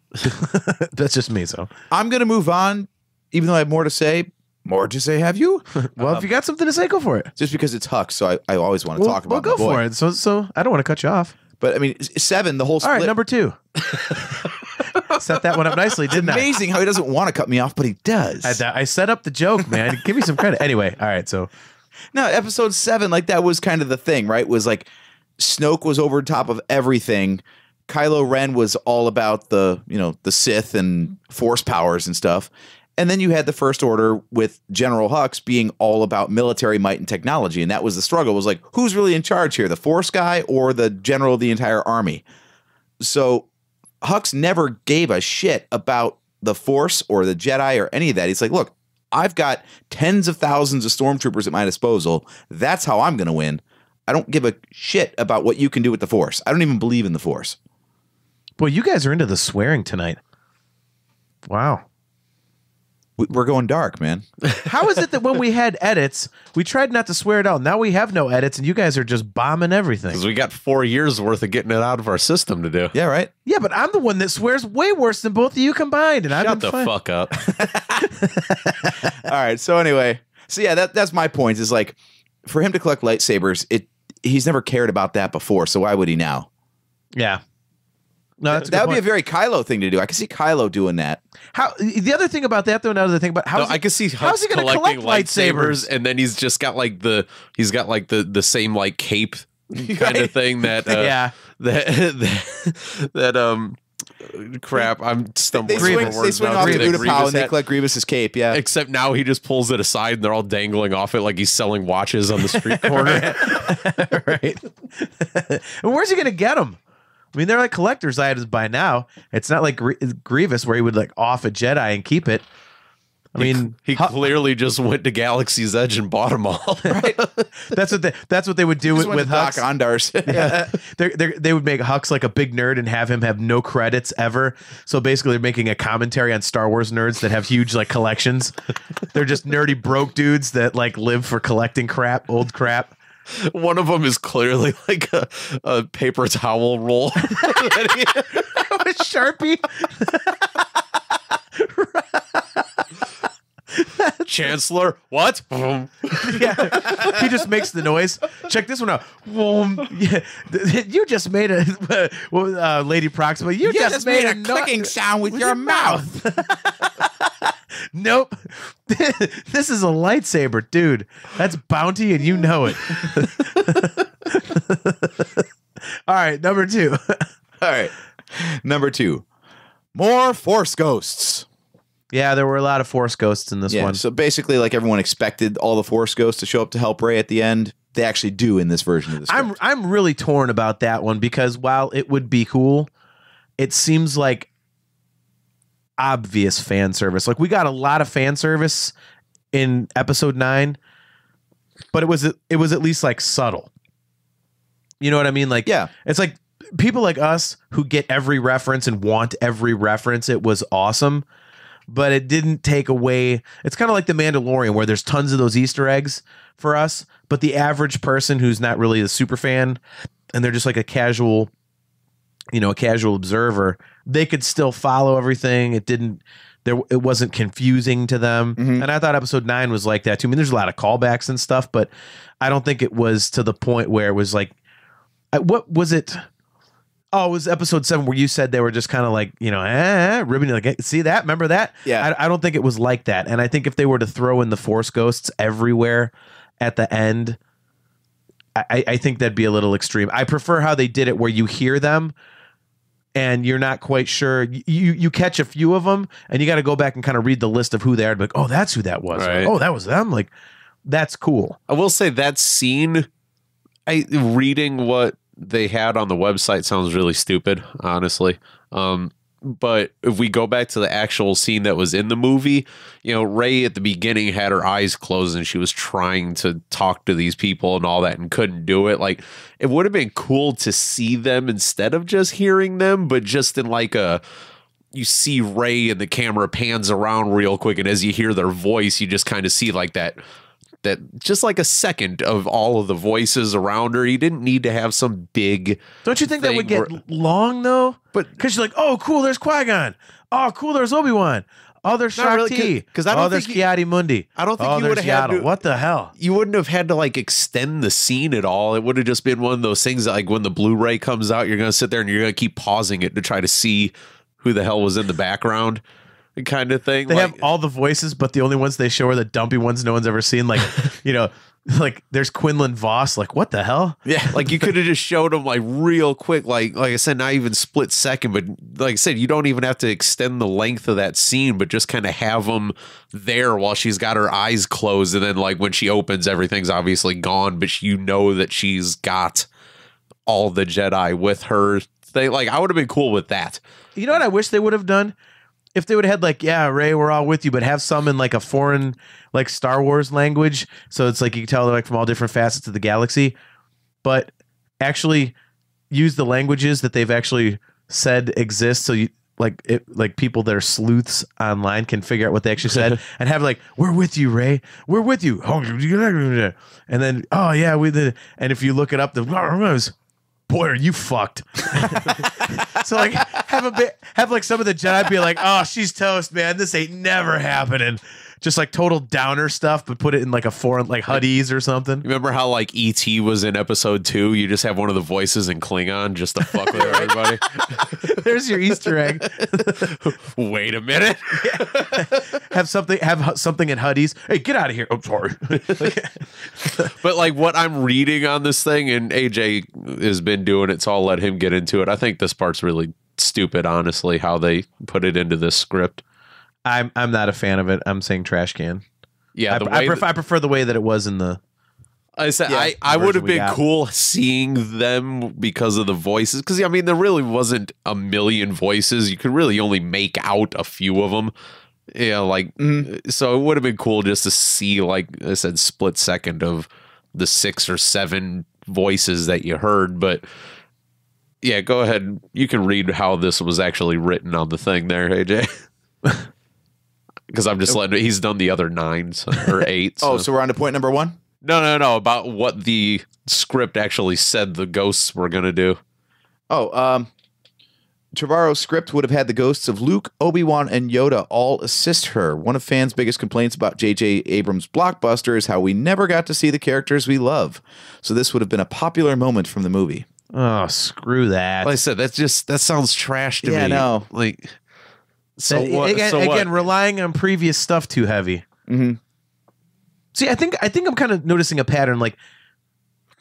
That's just me, so. I'm going to move on, even though I have more to say. More to say, have you? Well, if you got something to say, go for it. Just because it's Hux, so I always want to talk about it. Well, go for it. So I don't want to cut you off. But, I mean, 7, the whole split. All right, number 2. Set that one up nicely, didn't I? Amazing how he doesn't want to cut me off, but he does. I set up the joke, man. Give me some credit. Anyway, all right, so. No, episode 7, like, that was kind of the thing, right? Was, like, Snoke was over top of everything. Kylo Ren was all about the, you know, the Sith and force powers and stuff. And then you had the First Order with General Hux being all about military might and technology. And that was the struggle. It was like, who's really in charge here? The force guy or the general of the entire army? So Hux never gave a shit about the force or the Jedi or any of that. He's like, look, I've got tens of thousands of stormtroopers at my disposal. That's how I'm going to win. I don't give a shit about what you can do with the force. I don't even believe in the force. Boy, you guys are into the swearing tonight. Wow. We're going dark, man. How is it that when we had edits, we tried not to swear it out? Now we have no edits, and you guys are just bombing everything. Because we got 4 years worth of getting it out of our system to do. Yeah, right? Yeah, but I'm the one that swears way worse than both of you combined. And shut the fuck up. All right, so anyway. So yeah, that's my point, is like, for him to collect lightsabers, he's never cared about that before, so why would he now? Yeah. No, that's that would be a very Kylo thing to do. I can see Kylo doing that. How the other thing about that though, now the thing about I can see how's he going to collect lightsabers, and then he's just got like the same like cape kind of thing that crap. I'm stumbling. They swing off to Utapau and they collect Grievous's cape. Yeah, except now he just pulls it aside and they're all dangling off it like he's selling watches on the street corner. Right. And where's he going to get them? I mean, they're like collector's items by now. It's not like Grievous where he would like off a Jedi and keep it. I mean, he clearly just went to Galaxy's Edge and bought them all. Right? That's what they would do with Hux. Doc Ondars. Yeah. They would make Hux like a big nerd and have him have no credits ever. So basically, they're making a commentary on Star Wars nerds that have huge like collections. They're just nerdy broke dudes that like live for collecting crap, old crap. One of them is clearly like a paper towel roll with Sharpie. Chancellor, what? Yeah, he just makes the noise. Check this one out. Yeah. You just made a Lady Proxima. You just made a clicking sound with your mouth. Nope. This is a lightsaber, dude. That's bounty, and you know it. All right, number 2. All right, number 2. More force ghosts. Yeah, there were a lot of force ghosts in this one. So basically, like, everyone expected all the force ghosts to show up to help Rey at the end. They actually do in this version of the script. I'm really torn about that one because while it would be cool, it seems like obvious fan service. Like, we got a lot of fan service in episode 9, but it was at least like subtle. You know what I mean? Like, yeah, it's like people like us who get every reference and want every reference. It was awesome. but it didn't take away. It's kind of like The Mandalorian, where there's tons of those Easter eggs for us, but the average person who's not really a super fan and they're just like a casual, you know, a casual observer, they could still follow everything. It didn't, there, it wasn't confusing to them. Mm-hmm. And I thought episode 9 was like that too. I mean, there's a lot of callbacks and stuff, but I don't think it was to the point where it was like, what was it? Oh, it was episode 7 where you said they were just kind of like, you know, ribbing, like, see that? Remember that? Yeah. I don't think it was like that. And I think if they were to throw in the Force ghosts everywhere at the end, I think that'd be a little extreme. I prefer how they did it where you hear them and you're not quite sure. You catch a few of them and you got to go back and kind of read the list of who they are. Like, oh, that's who that was. Right. Like, oh, that was them. Like, that's cool. I will say that scene, reading what they had on the website sounds really stupid, honestly. But if we go back to the actual scene that was in the movie, you know, Rey at the beginning had her eyes closed and she was trying to talk to these people and all that and couldn't do it. Like, it would have been cool to see them instead of just hearing them, but just in like a, you see Rey and the camera pans around real quick. And as you hear their voice, you just kind of see like that just like a second of all of the voices around her. You didn't need to have some big, don't you think that would get long though? But cause you're like, oh cool, there's Qui-Gon. Oh cool, there's Obi-Wan. Oh, there's Shakti. Cause I don't think there's Ki-Adi Mundi. I don't think you would have had to, what the hell? You wouldn't have had to like extend the scene at all. It would have just been one of those things that, like, when the Blu-ray comes out, you're going to sit there and you're going to keep pausing it to try to see who the hell was in the background. Kind of thing. They like, have all the voices, but the only ones they show are the dumpy ones no one's ever seen. Like, you know, like there's Quinlan Voss. Like, what the hell? Yeah, like you could have just showed them like real quick. Like I said, not even split second, but like I said, you don't even have to extend the length of that scene, but just kind of have them there while she's got her eyes closed, and then like when she opens, everything's obviously gone, but you know that she's got all the Jedi with her. They like, I would have been cool with that. You know what I wish they would have done? If they would have had like, yeah, Rey, we're all with you, but have some in like a foreign, like Star Wars language. So it's like you can tell they're like from all different facets of the galaxy, but actually use the languages that they've actually said exist. So you like it, like people that are sleuths online can figure out what they actually said and have like, we're with you, Rey. We're with you. And then, oh yeah, we did. And if you look it up, boy, are you fucked. So like have like some of the Jedi be like, oh, she's toast, man. This ain't never happening. Just like total downer stuff, but put it in like a foreign, like Huddies or something. Remember how like E.T. was in episode 2? You just have one of the voices in Klingon just to fuck with everybody. There's your Easter egg. Wait a minute. Have something in Huddies. Hey, get out of here. I'm sorry. But like what I'm reading on this thing, and AJ has been doing it, so I'll let him get into it. I think this part's really stupid, honestly, how they put it into this script. I'm not a fan of it. I'm saying trash can. Yeah, I prefer the way that it was in the. I said yeah, I would have been cool seeing them because of the voices, because I mean there really wasn't a million voices. You could really only make out a few of them. Yeah, like so it would have been cool just to see, like I said, split second of the 6 or 7 voices that you heard. But yeah, go ahead. You can read how this was actually written on the thing there, AJ. Because I'm just letting he's done the other 9 or 8. So. Oh, so we're on to point number 1? No. About what the script actually said the ghosts were going to do. Oh, Trevorrow's script would have had the ghosts of Luke, Obi-Wan, and Yoda all assist her. One of fans' biggest complaints about J.J. Abrams' blockbuster is how we never got to see the characters we love. So this would have been a popular moment from the movie. Oh, screw that. Like I said, that sounds trash to me. Yeah, no. Like... So again, relying on previous stuff too heavy. Mm-hmm. See, I think I'm kind of noticing a pattern. Like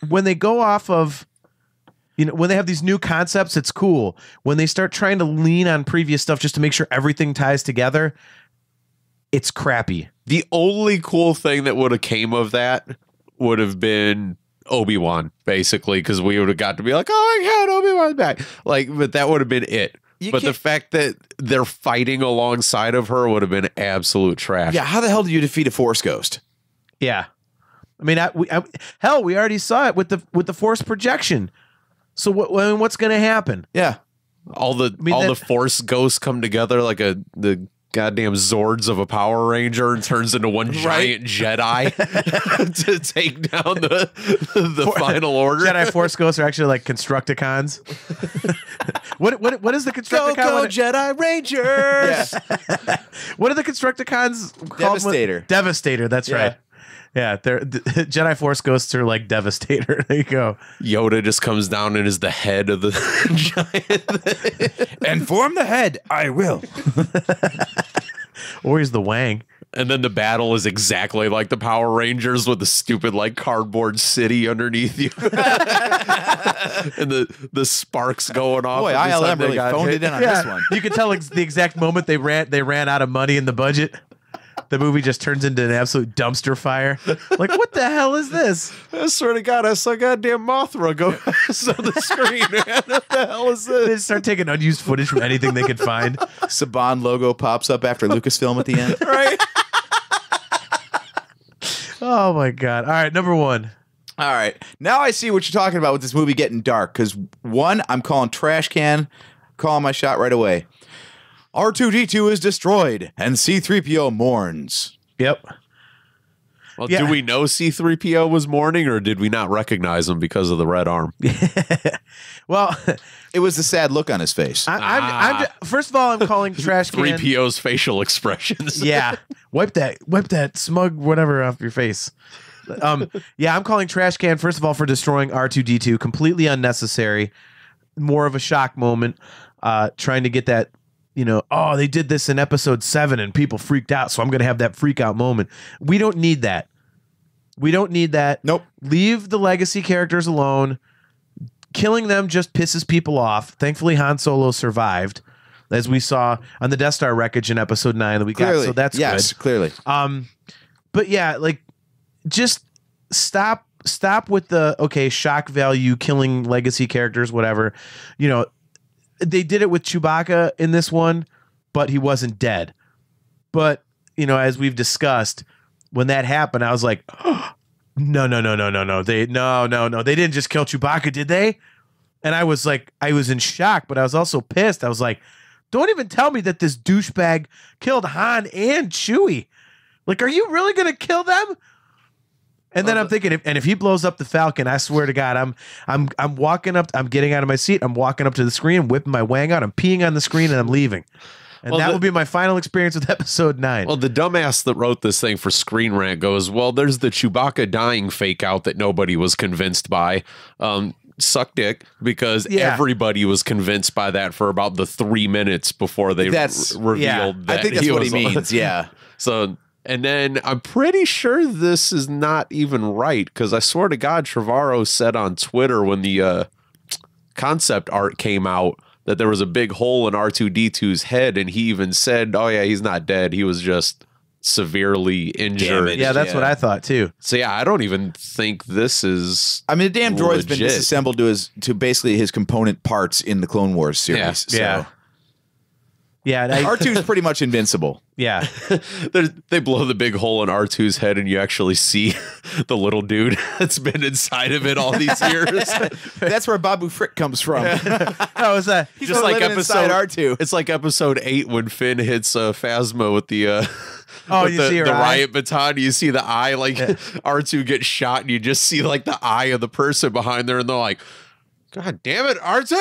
when they go off of, you know, when they have these new concepts, it's cool. When they start trying to lean on previous stuff just to make sure everything ties together, it's crappy. The only cool thing that would have came of that would have been Obi-Wan, basically, because we would have got to be like, oh my god, Obi-Wan's back. Like, but that would have been it. But the fact that they're fighting alongside of her would have been absolute trash. Yeah, how the hell do you defeat a Force ghost? Yeah, I mean, we already saw it with the Force projection. So what's going to happen? Yeah, all the Force ghosts come together like the goddamn Zords of a Power Ranger and turns into one giant Jedi to take down the final order. Jedi Force Ghosts are actually like Constructicons. What is the Constructicon? Go Jedi Rangers. Yeah. What are the Constructicons called? Devastator. Devastator. That's right. Yeah, they're Jedi Force Ghosts are like Devastator. There you go. Yoda just comes down and is the head of the giant thing. And form the head, I will. Or he's the Wang. And then the battle is exactly like the Power Rangers with the stupid like cardboard city underneath you. And the sparks going off. Boy, ILM really phoned it in on this one. You can tell the exact moment they ran out of money in the budget. The movie just turns into an absolute dumpster fire. Like, what the hell is this? I swear to God, I saw goddamn Mothra go on the screen, man. What the hell is this? They start taking unused footage from anything they could find. Saban logo pops up after Lucasfilm at the end. Right? Oh, my God. All right, number one. All right. Now I see what you're talking about with this movie getting dark. Because, one, I'm calling trash can, calling my shot right away. R2-D2 is destroyed, and C-3PO mourns. Yep. Well, do we know C-3PO was mourning, or did we not recognize him because of the red arm? Well, it was the sad look on his face. First of all, I'm calling trash can. 3PO's facial expressions. Yeah. Wipe that smug whatever off your face. Yeah, I'm calling trash can, first of all, for destroying R2-D2. Completely unnecessary. More of a shock moment. Trying to get that... You know, oh, they did this in episode 7 and people freaked out, so I'm going to have that freak out moment. We don't need that. We don't need that. Nope. Leave the legacy characters alone. Killing them just pisses people off. Thankfully, Han Solo survived, as we saw on the Death Star wreckage in episode 9 that we got. So that's good. Clearly. But yeah, like, just stop with the shock value, killing legacy characters, whatever. You know. They did it with Chewbacca in this one, but he wasn't dead. But, you know, as we've discussed, when that happened, I was like, oh, no. No. They didn't just kill Chewbacca, did they? And I was like, I was in shock, but I was also pissed. I was like, don't even tell me that this douchebag killed Han and Chewie. Like, are you really going to kill them? And then I'm thinking, if he blows up the Falcon, I swear to God, I'm walking up, I'm getting out of my seat, I'm walking up to the screen, whipping my wang out, I'm peeing on the screen, and I'm leaving. And that will be my final experience with episode 9. Well, the dumbass that wrote this thing for Screen Rant goes, well, there's the Chewbacca dying fake out that nobody was convinced by. Suck dick, because everybody was convinced by that for about the 3 minutes before they revealed that. I think that's what he means, yeah. So... And then I'm pretty sure this is not even right, because I swear to God, Trevorrow said on Twitter when the concept art came out that there was a big hole in R2-D2's head, and he even said, oh yeah, he's not dead. He was just severely injured. Yeah, that's what I thought too. So yeah, I don't even think this is the damn droid's been disassembled to basically his component parts in the Clone Wars series. Yeah. Yeah, R2's pretty much invincible. Yeah. They blow the big hole in R2's head and you actually see the little dude that's been inside of it all these years. That's where Babu Frick comes from. No, it's just like episode R2. It's like episode 8 when Finn hits Phasma with the riot baton. You see the eye, like R2 gets shot and you just see like the eye of the person behind there and they're like, God damn it, R2!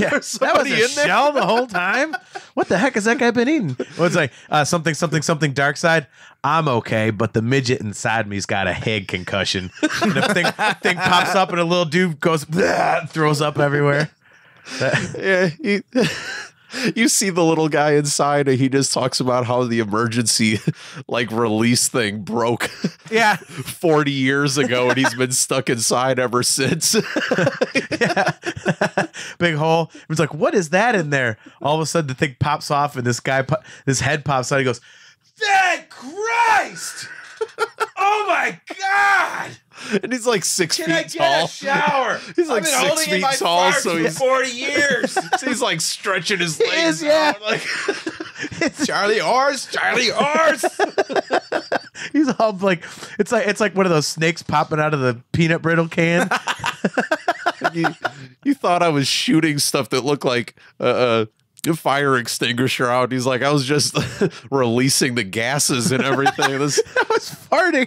Yeah, that was a shell the whole time? What the heck has that guy been eating? Well, it's like, something, dark side. I'm okay, but the midget inside me's got a head concussion. And the thing pops up and a little dude goes, throws up everywhere. You see the little guy inside and he just talks about how the emergency like release thing broke 40 years ago and he's been stuck inside ever since. Big hole. It was like, what is that in there? All of a sudden the thing pops off and this head pops out. He goes, thank Christ. Oh my God. And he's like 6 feet tall. Can I get a shower? He's like 6 feet tall, so he's 40 years. So he's like stretching his legs out. Like, it's Charlie Orr's, Charlie Orr's. He's all like, it's like one of those snakes popping out of the peanut brittle can. You thought I was shooting stuff that looked like fire extinguisher out. And he's like, I was just releasing the gases and everything. This I was farting.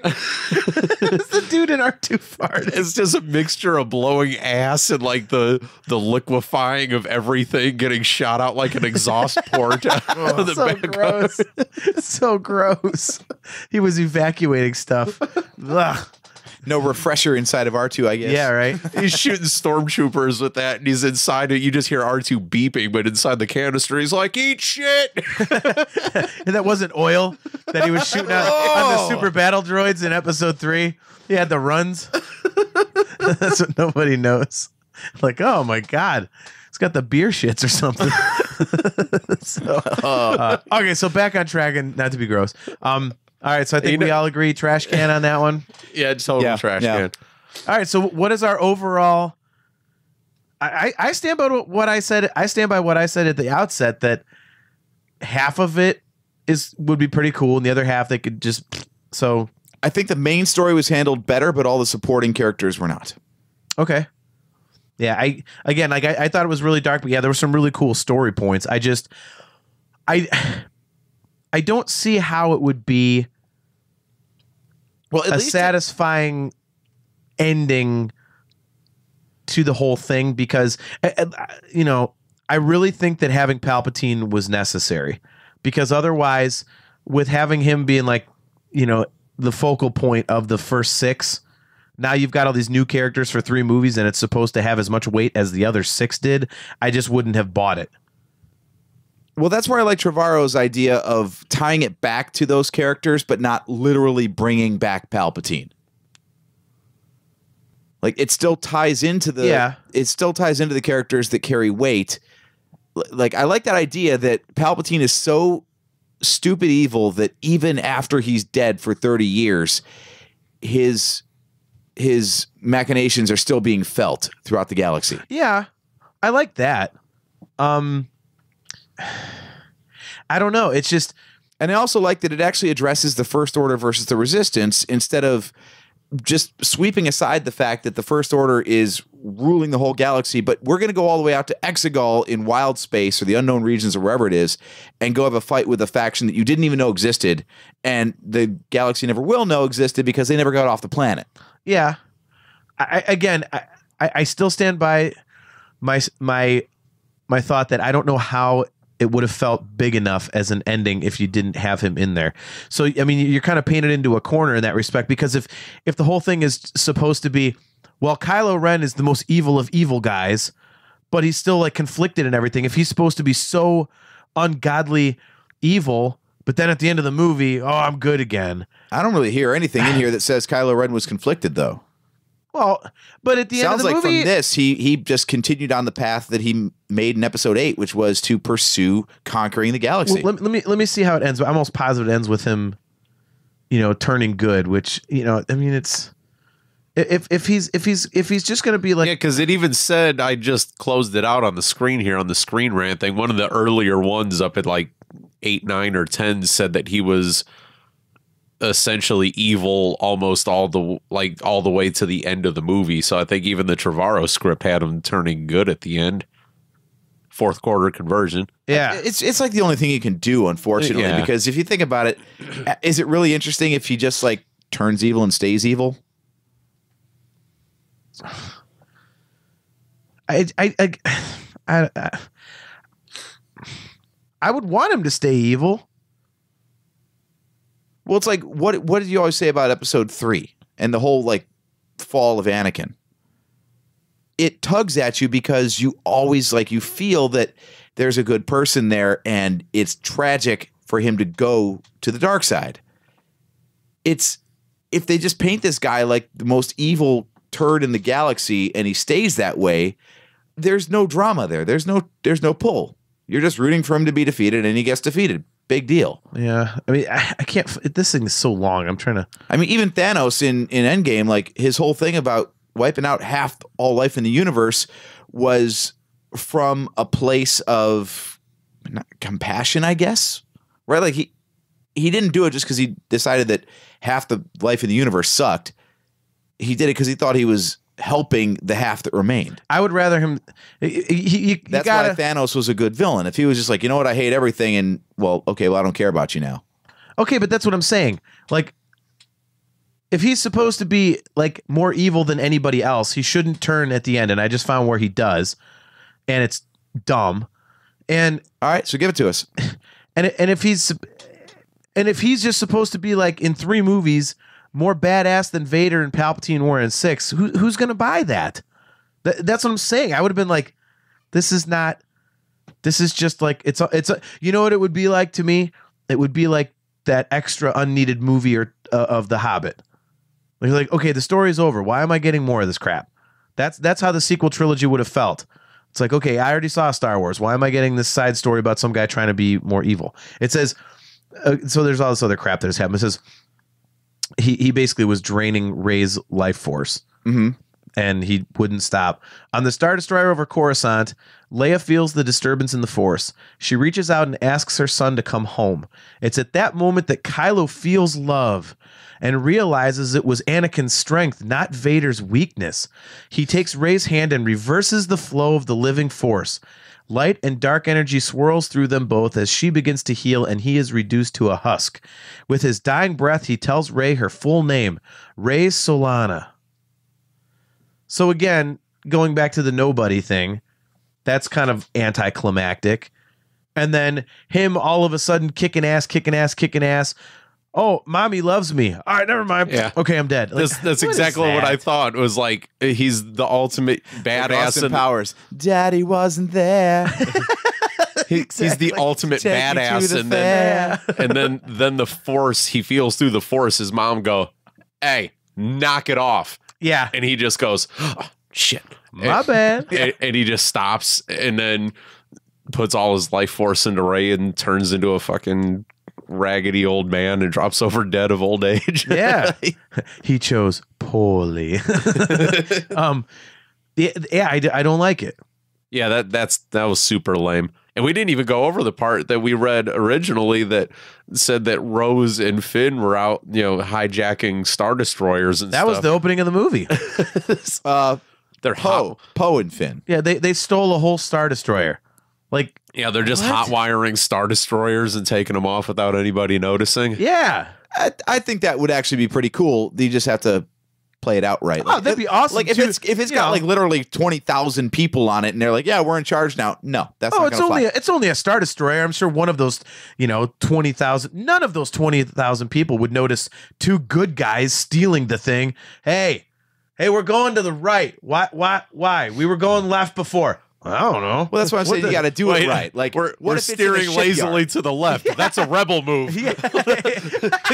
It's the dude in R2 fart. It's just a mixture of blowing ass and like the liquefying of everything getting shot out like an exhaust port. Oh, the so gross. So gross. He was evacuating stuff. Ugh. No refresher inside of R2, I guess. Yeah, right. He's shooting stormtroopers with that, and he's inside it. You just hear R2 beeping, but inside the canister, he's like, eat shit. And that wasn't oil that he was shooting out on the super battle droids in episode 3. He had the runs. That's what nobody knows. Like, oh my God. It's got the beer shits or something. So, okay, so back on track, and not to be gross. All right, so I think we all agree trash can on that one. Yeah, total trash can. All right, so what is our overall? I stand by what I said. I stand by what I said at the outset, that half of it would be pretty cool, and the other half they could just. So I think the main story was handled better, but all the supporting characters were not. Okay. Yeah, I thought it was really dark, but yeah, there were some really cool story points. I don't see how it would be. Well, at least satisfying ending to the whole thing, because, you know, I really think that having Palpatine was necessary, because otherwise, with having him being like, you know, the focal point of the first 6, now you've got all these new characters for 3 movies, and it's supposed to have as much weight as the other 6 did. I just wouldn't have bought it. Well, that's where I like Trevorrow's idea of tying it back to those characters, but not literally bringing back Palpatine. Like, it still ties into the it still ties into the characters that carry weight. Like, I like that idea that Palpatine is so stupid evil that even after he's dead for 30 years, his machinations are still being felt throughout the galaxy. Yeah, I like that. I don't know. It's just, and I also like that it actually addresses the First Order versus the Resistance, instead of just sweeping aside the fact that the First Order is ruling the whole galaxy, but we're going to go all the way out to Exegol in wild space or the unknown regions or wherever it is, and go have a fight with a faction that you didn't even know existed, and the galaxy never will know existed because they never got off the planet. Yeah. I still stand by my thought that I don't know how it would have felt big enough as an ending if you didn't have him in there. So, I mean, you're kind of painted into a corner in that respect, because if the whole thing is supposed to be, well, Kylo Ren is the most evil of evil guys, but he's still like conflicted and everything. If he's supposed to be so ungodly evil, but then at the end of the movie, oh, I'm good again. I don't really hear anything in here that says Kylo Ren was conflicted, though. Well, but at the end of the movie, sounds like from this, he just continued on the path that he made in episode 8, which was to pursue conquering the galaxy. Well, let me see how it ends. But I'm almost positive it ends with him, you know, turning good. Which, you know, I mean, it's if he's just gonna be like, yeah, because it even said, I just closed it out on the screen here on the Screen Rant thing. One of the earlier ones up at like 8, 9, or 10 said that he was essentially evil almost all the way to the end of the movie. So I think even the Trevorrow script had him turning good at the end. Fourth quarter conversion. Yeah. It's like the only thing you can do, unfortunately, because if you think about it, is it really interesting if he just like turns evil and stays evil? I would want him to stay evil. Well, it's like, what did you always say about episode 3 and the whole like fall of Anakin? It tugs at you because you always like, you feel that there's a good person there, and it's tragic for him to go to the dark side. It's, if they just paint this guy like the most evil turd in the galaxy and he stays that way, there's no drama there. There's no pull. You're just rooting for him to be defeated, and he gets defeated. Big deal. Yeah, I mean, I can't. This thing is so long. I'm trying to. I mean, even Thanos in Endgame, like his whole thing about wiping out half all life in the universe was from a place of compassion, I guess. Right? Like he didn't do it just because he decided that half the life in the universe sucked. He did it because he thought he was helping the half that remained. I would rather him. That's why Thanos was a good villain. If he was just like, you know what, I hate everything, and well, okay, well, I don't care about you now. Okay, but that's what I'm saying. Like, if he's supposed to be like more evil than anybody else, he shouldn't turn at the end. And I just found where he does, and it's dumb. And all right, so give it to us. And if he's just supposed to be like in 3 movies more badass than Vader and Palpatine were in 6, who's going to buy that? That's what I'm saying. I would have been like, this is not. This is just like it's a. You know what it would be like to me? It would be like that extra unneeded movie or of The Hobbit. Like, okay, the story's over. Why am I getting more of this crap? That's how the sequel trilogy would have felt. It's like, okay, I already saw Star Wars. Why am I getting this side story about some guy trying to be more evil? It says, so there's all this other crap that has happened. It says he basically was draining Rey's life force, and he wouldn't stop. On the Star Destroyer over Coruscant, Leia feels the disturbance in the Force. She reaches out and asks her son to come home. It's at that moment that Kylo feels love and realizes it was Anakin's strength, not Vader's weakness. He takes Rey's hand and reverses the flow of the living Force. Light and dark energy swirls through them both as she begins to heal and he is reduced to a husk. With his dying breath, he tells Rey her full name, Rey Solana. So again, going back to the nobody thing, that's kind of anticlimactic. And then him all of a sudden kicking ass. Oh, mommy loves me. All right, never mind. Yeah. Okay, I'm dead. Like, that's exactly what I thought. It was like, he's the ultimate badass in powers. Daddy wasn't there. He's the ultimate badass. And then the Force, he feels through the Force, his mom go, hey, knock it off. Yeah. And he just goes, oh, shit. My bad. And he just stops and then puts all his life force into Rey and turns into a fucking raggedy old man and drops over dead of old age. Yeah. He chose poorly. Yeah, I don't like it. Yeah, that was super lame. And we didn't even go over the part that we read originally that said that Rose and Finn were out, you know, hijacking Star Destroyers and stuff. That was the opening of the movie. They're Poe and Finn. Yeah, they stole a whole Star Destroyer. Like, yeah, they're just hot wiring Star Destroyers and taking them off without anybody noticing. Yeah, I think that would actually be pretty cool. You just have to play it out right. Like, oh, that'd be awesome. Like if it's got like literally 20,000 people on it, and they're like, yeah, we're in charge now. No, that's not gonna fly. It's only a Star Destroyer. I'm sure one of those, you know, 20,000. None of those 20,000 people would notice 2 good guys stealing the thing. Hey, we're going to the right. Why? We were going left before. I don't know. Well, that's why I'm saying you got to do it right. Like, we're steering lazily to the left. Yeah. That's a rebel move. Yeah. Hit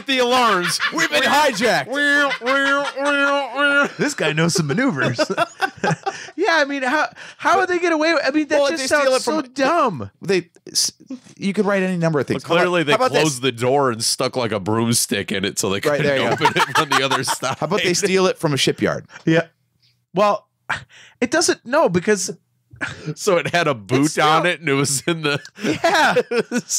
the alarms. We've been hijacked. This guy knows some maneuvers. Yeah, I mean, how would they get away with? I mean, that just sounds so dumb. You could write any number of things. Well, clearly, they closed the door and stuck like a broomstick in it so they couldn't open it on the other side. How about they steal it from a shipyard? Yeah. Well, it doesn't. No, because. So it had a boot on it, and it was in the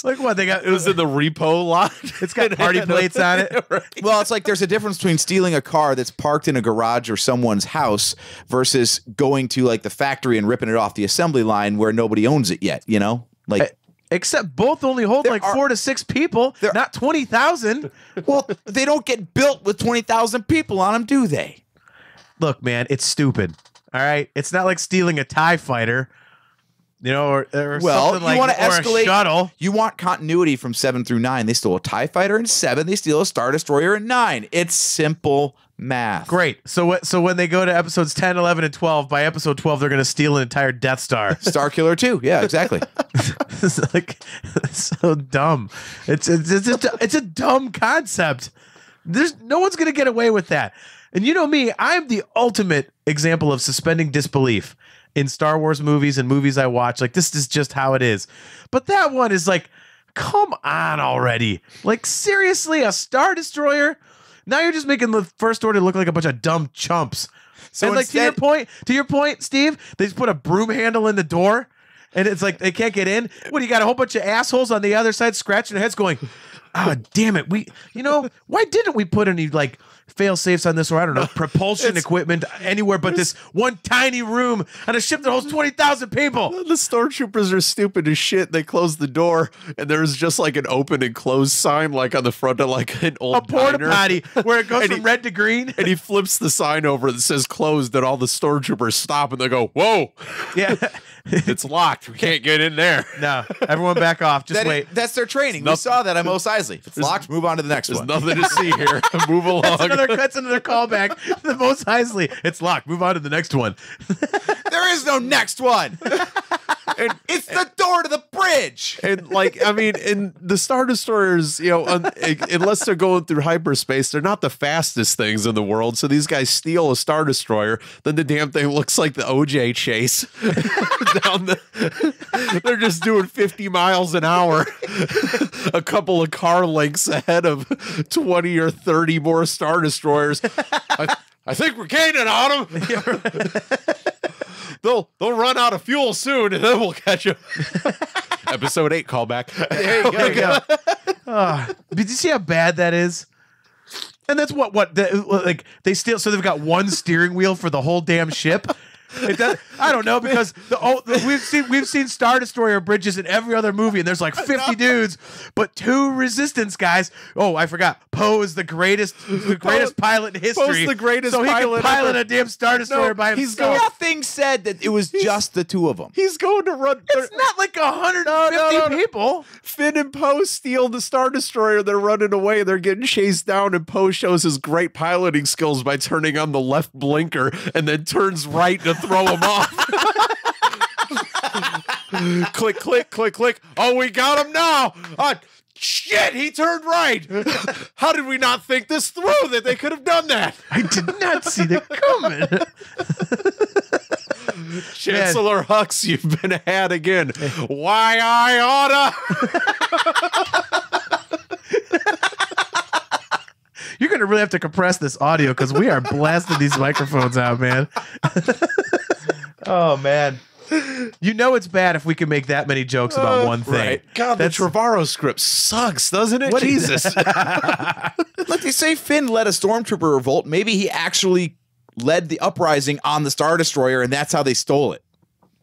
like what they got. It was in the repo lot. It's got party plates on it. Right. Well, it's like there's a difference between stealing a car that's parked in a garage or someone's house versus going to like the factory and ripping it off the assembly line where nobody owns it yet. You know, like except both only hold like 4 to 6 people, not 20,000. Well, they don't get built with 20,000 people on them, do they? Look, man, it's stupid. All right, it's not like stealing a TIE fighter, you know, or something like that, or a shuttle. You want continuity from 7 through 9. They stole a TIE fighter in 7. They steal a Star Destroyer in 9. It's simple math. Great. So when they go to episodes 10, 11, and 12, by episode 12, they're going to steal an entire Death Star. Starkiller 2. Yeah, exactly. It's like so dumb. It's a dumb concept. There's no one's going to get away with that. And you know me, I'm the ultimate example of suspending disbelief in Star Wars movies and movies I watch. Like, this is just how it is. But that one is like, come on already. Like, seriously, a Star Destroyer? Now you're just making the First Order look like a bunch of dumb chumps. So and like, to your point, Steve, they just put a broom handle in the door, and it's like they can't get in. What, you got a whole bunch of assholes on the other side scratching their heads going, Oh, damn it. Why didn't we put any like fail safes on this, or I don't know, propulsion equipment anywhere but this one tiny room on a ship that holds 20,000 people? The stormtroopers are stupid as shit. They close the door and there's just like an open and close sign like on the front of like an old porta potty where it goes from red to green. And he flips the sign over that says closed, and all the stormtroopers stop and they go, whoa. Yeah. It's locked. We can't get in there. No. Everyone back off. Just wait. That's their training. We saw that on Mos Eisley. If it's locked, move on to the next one. There's nothing to see here. Move along. That's another callback to the Mos Eisley. It's locked. Move on to the next one. There is no next one. It's the door to the bridge. And like, I mean, in the Star Destroyers, you know, unless they're going through hyperspace, they're not the fastest things in the world. So these guys steal a Star Destroyer, then the damn thing looks like the OJ chase. They're just doing 50 miles an hour, a couple of car lengths ahead of 20 or 30 more Star Destroyers. I think we're gaining on them. They'll run out of fuel soon, and then we'll catch them. Episode 8 callback. There you go. Did you see how bad that is? And that's like they steal. So they've got one steering wheel for the whole damn ship. I don't know, because we've seen Star Destroyer bridges in every other movie, and there's like 50 dudes, but 2 Resistance guys. Oh, I forgot. Poe is the greatest pilot in history. Poe's the greatest pilot. So he can pilot a damn Star Destroyer by himself. Nothing said that it was just the 2 of them. He's going to run. It's not like 150 people. Finn and Poe steal the Star Destroyer. They're running away. They're getting chased down, and Poe shows his great piloting skills by turning on the left blinker and then turns right to throw him off. Click, click, click, click. Oh, we got him now. Shit, he turned right. How did we not think this through, that they could have done that? I did not see that coming. Chancellor Hux, you've been had again. Why I oughta. You're going to really have to compress this audio because we are blasting these microphones out, man. Oh, man. You know it's bad if we can make that many jokes about one thing. Right. God, the Trevorrow script sucks, doesn't it? Jesus. Like they say, Finn led a stormtrooper revolt. Maybe he actually led the uprising on the Star Destroyer, and that's how they stole it.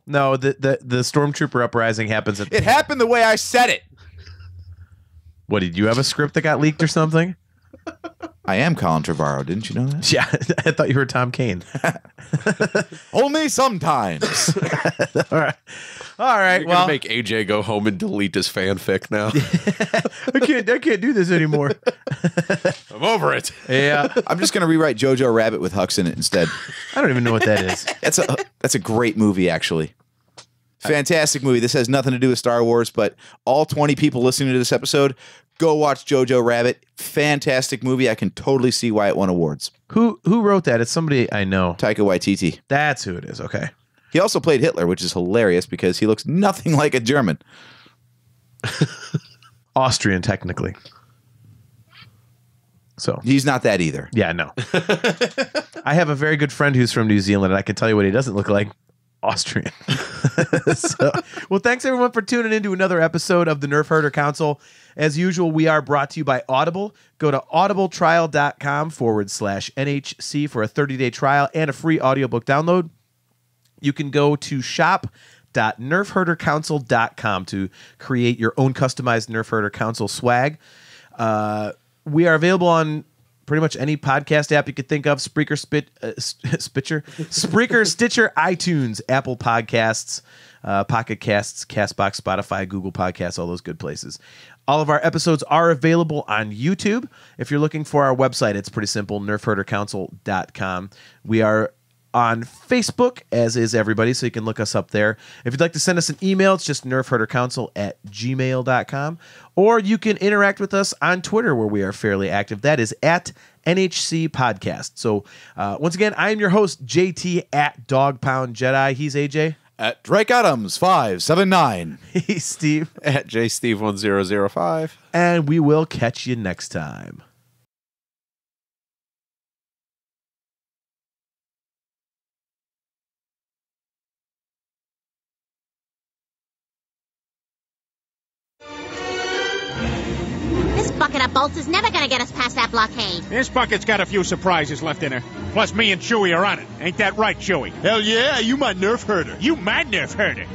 No, the stormtrooper uprising happens at... It happened the way I said it. What, did you have a script that got leaked or something? I am Colin Trevorrow. Didn't you know that? Yeah, I thought you were Tom Kane. Only sometimes. All right. You're well, going to make AJ go home and delete his fanfic now. I can't do this anymore. I'm over it. Yeah. I'm just going to rewrite Jojo Rabbit with Hux in it instead. I don't even know what that is. That's a great movie, actually. Fantastic movie. This has nothing to do with Star Wars, but all 20 people listening to this episode, go watch Jojo Rabbit. Fantastic movie. I can totally see why it won awards. Who wrote that? It's somebody I know. Taika Waititi. That's who it is. Okay. He also played Hitler, which is hilarious because he looks nothing like a German. Austrian, technically. So he's not that either. Yeah, no. I have a very good friend who's from New Zealand, and I can tell you what he doesn't look like. Austrian. Well, thanks everyone for tuning in to another episode of the Nerf Herder Council. As usual, we are brought to you by Audible. Go to audibletrial.com/NHC for a 30-day trial and a free audiobook download. You can go to shop.nerfherdercouncil.com to create your own customized Nerf Herder Council swag. We are available on pretty much any podcast app you could think of: Spreaker, Stitcher, iTunes, Apple Podcasts, Pocket Casts, Castbox, Spotify, Google Podcasts, all those good places. All of our episodes are available on YouTube. If you're looking for our website, it's pretty simple, nerfherdercouncil.com. We are on Facebook, as is everybody, so you can look us up there. If you'd like to send us an email, it's just nerfherdercouncil@gmail.com. Or you can interact with us on Twitter, where we are fairly active. That is @NHC Podcast. So once again, I am your host, JT @DogPoundJedi. He's AJ. @DrakeAdams579. He's Steve. @JSteve1005. And we will catch you next time. bucket of bolts is never gonna get us past that blockade. This bucket's got a few surprises left in her. Plus, me and Chewie are on it. Ain't that right, Chewie? Hell yeah, you my Nerf herder. You my Nerf herder.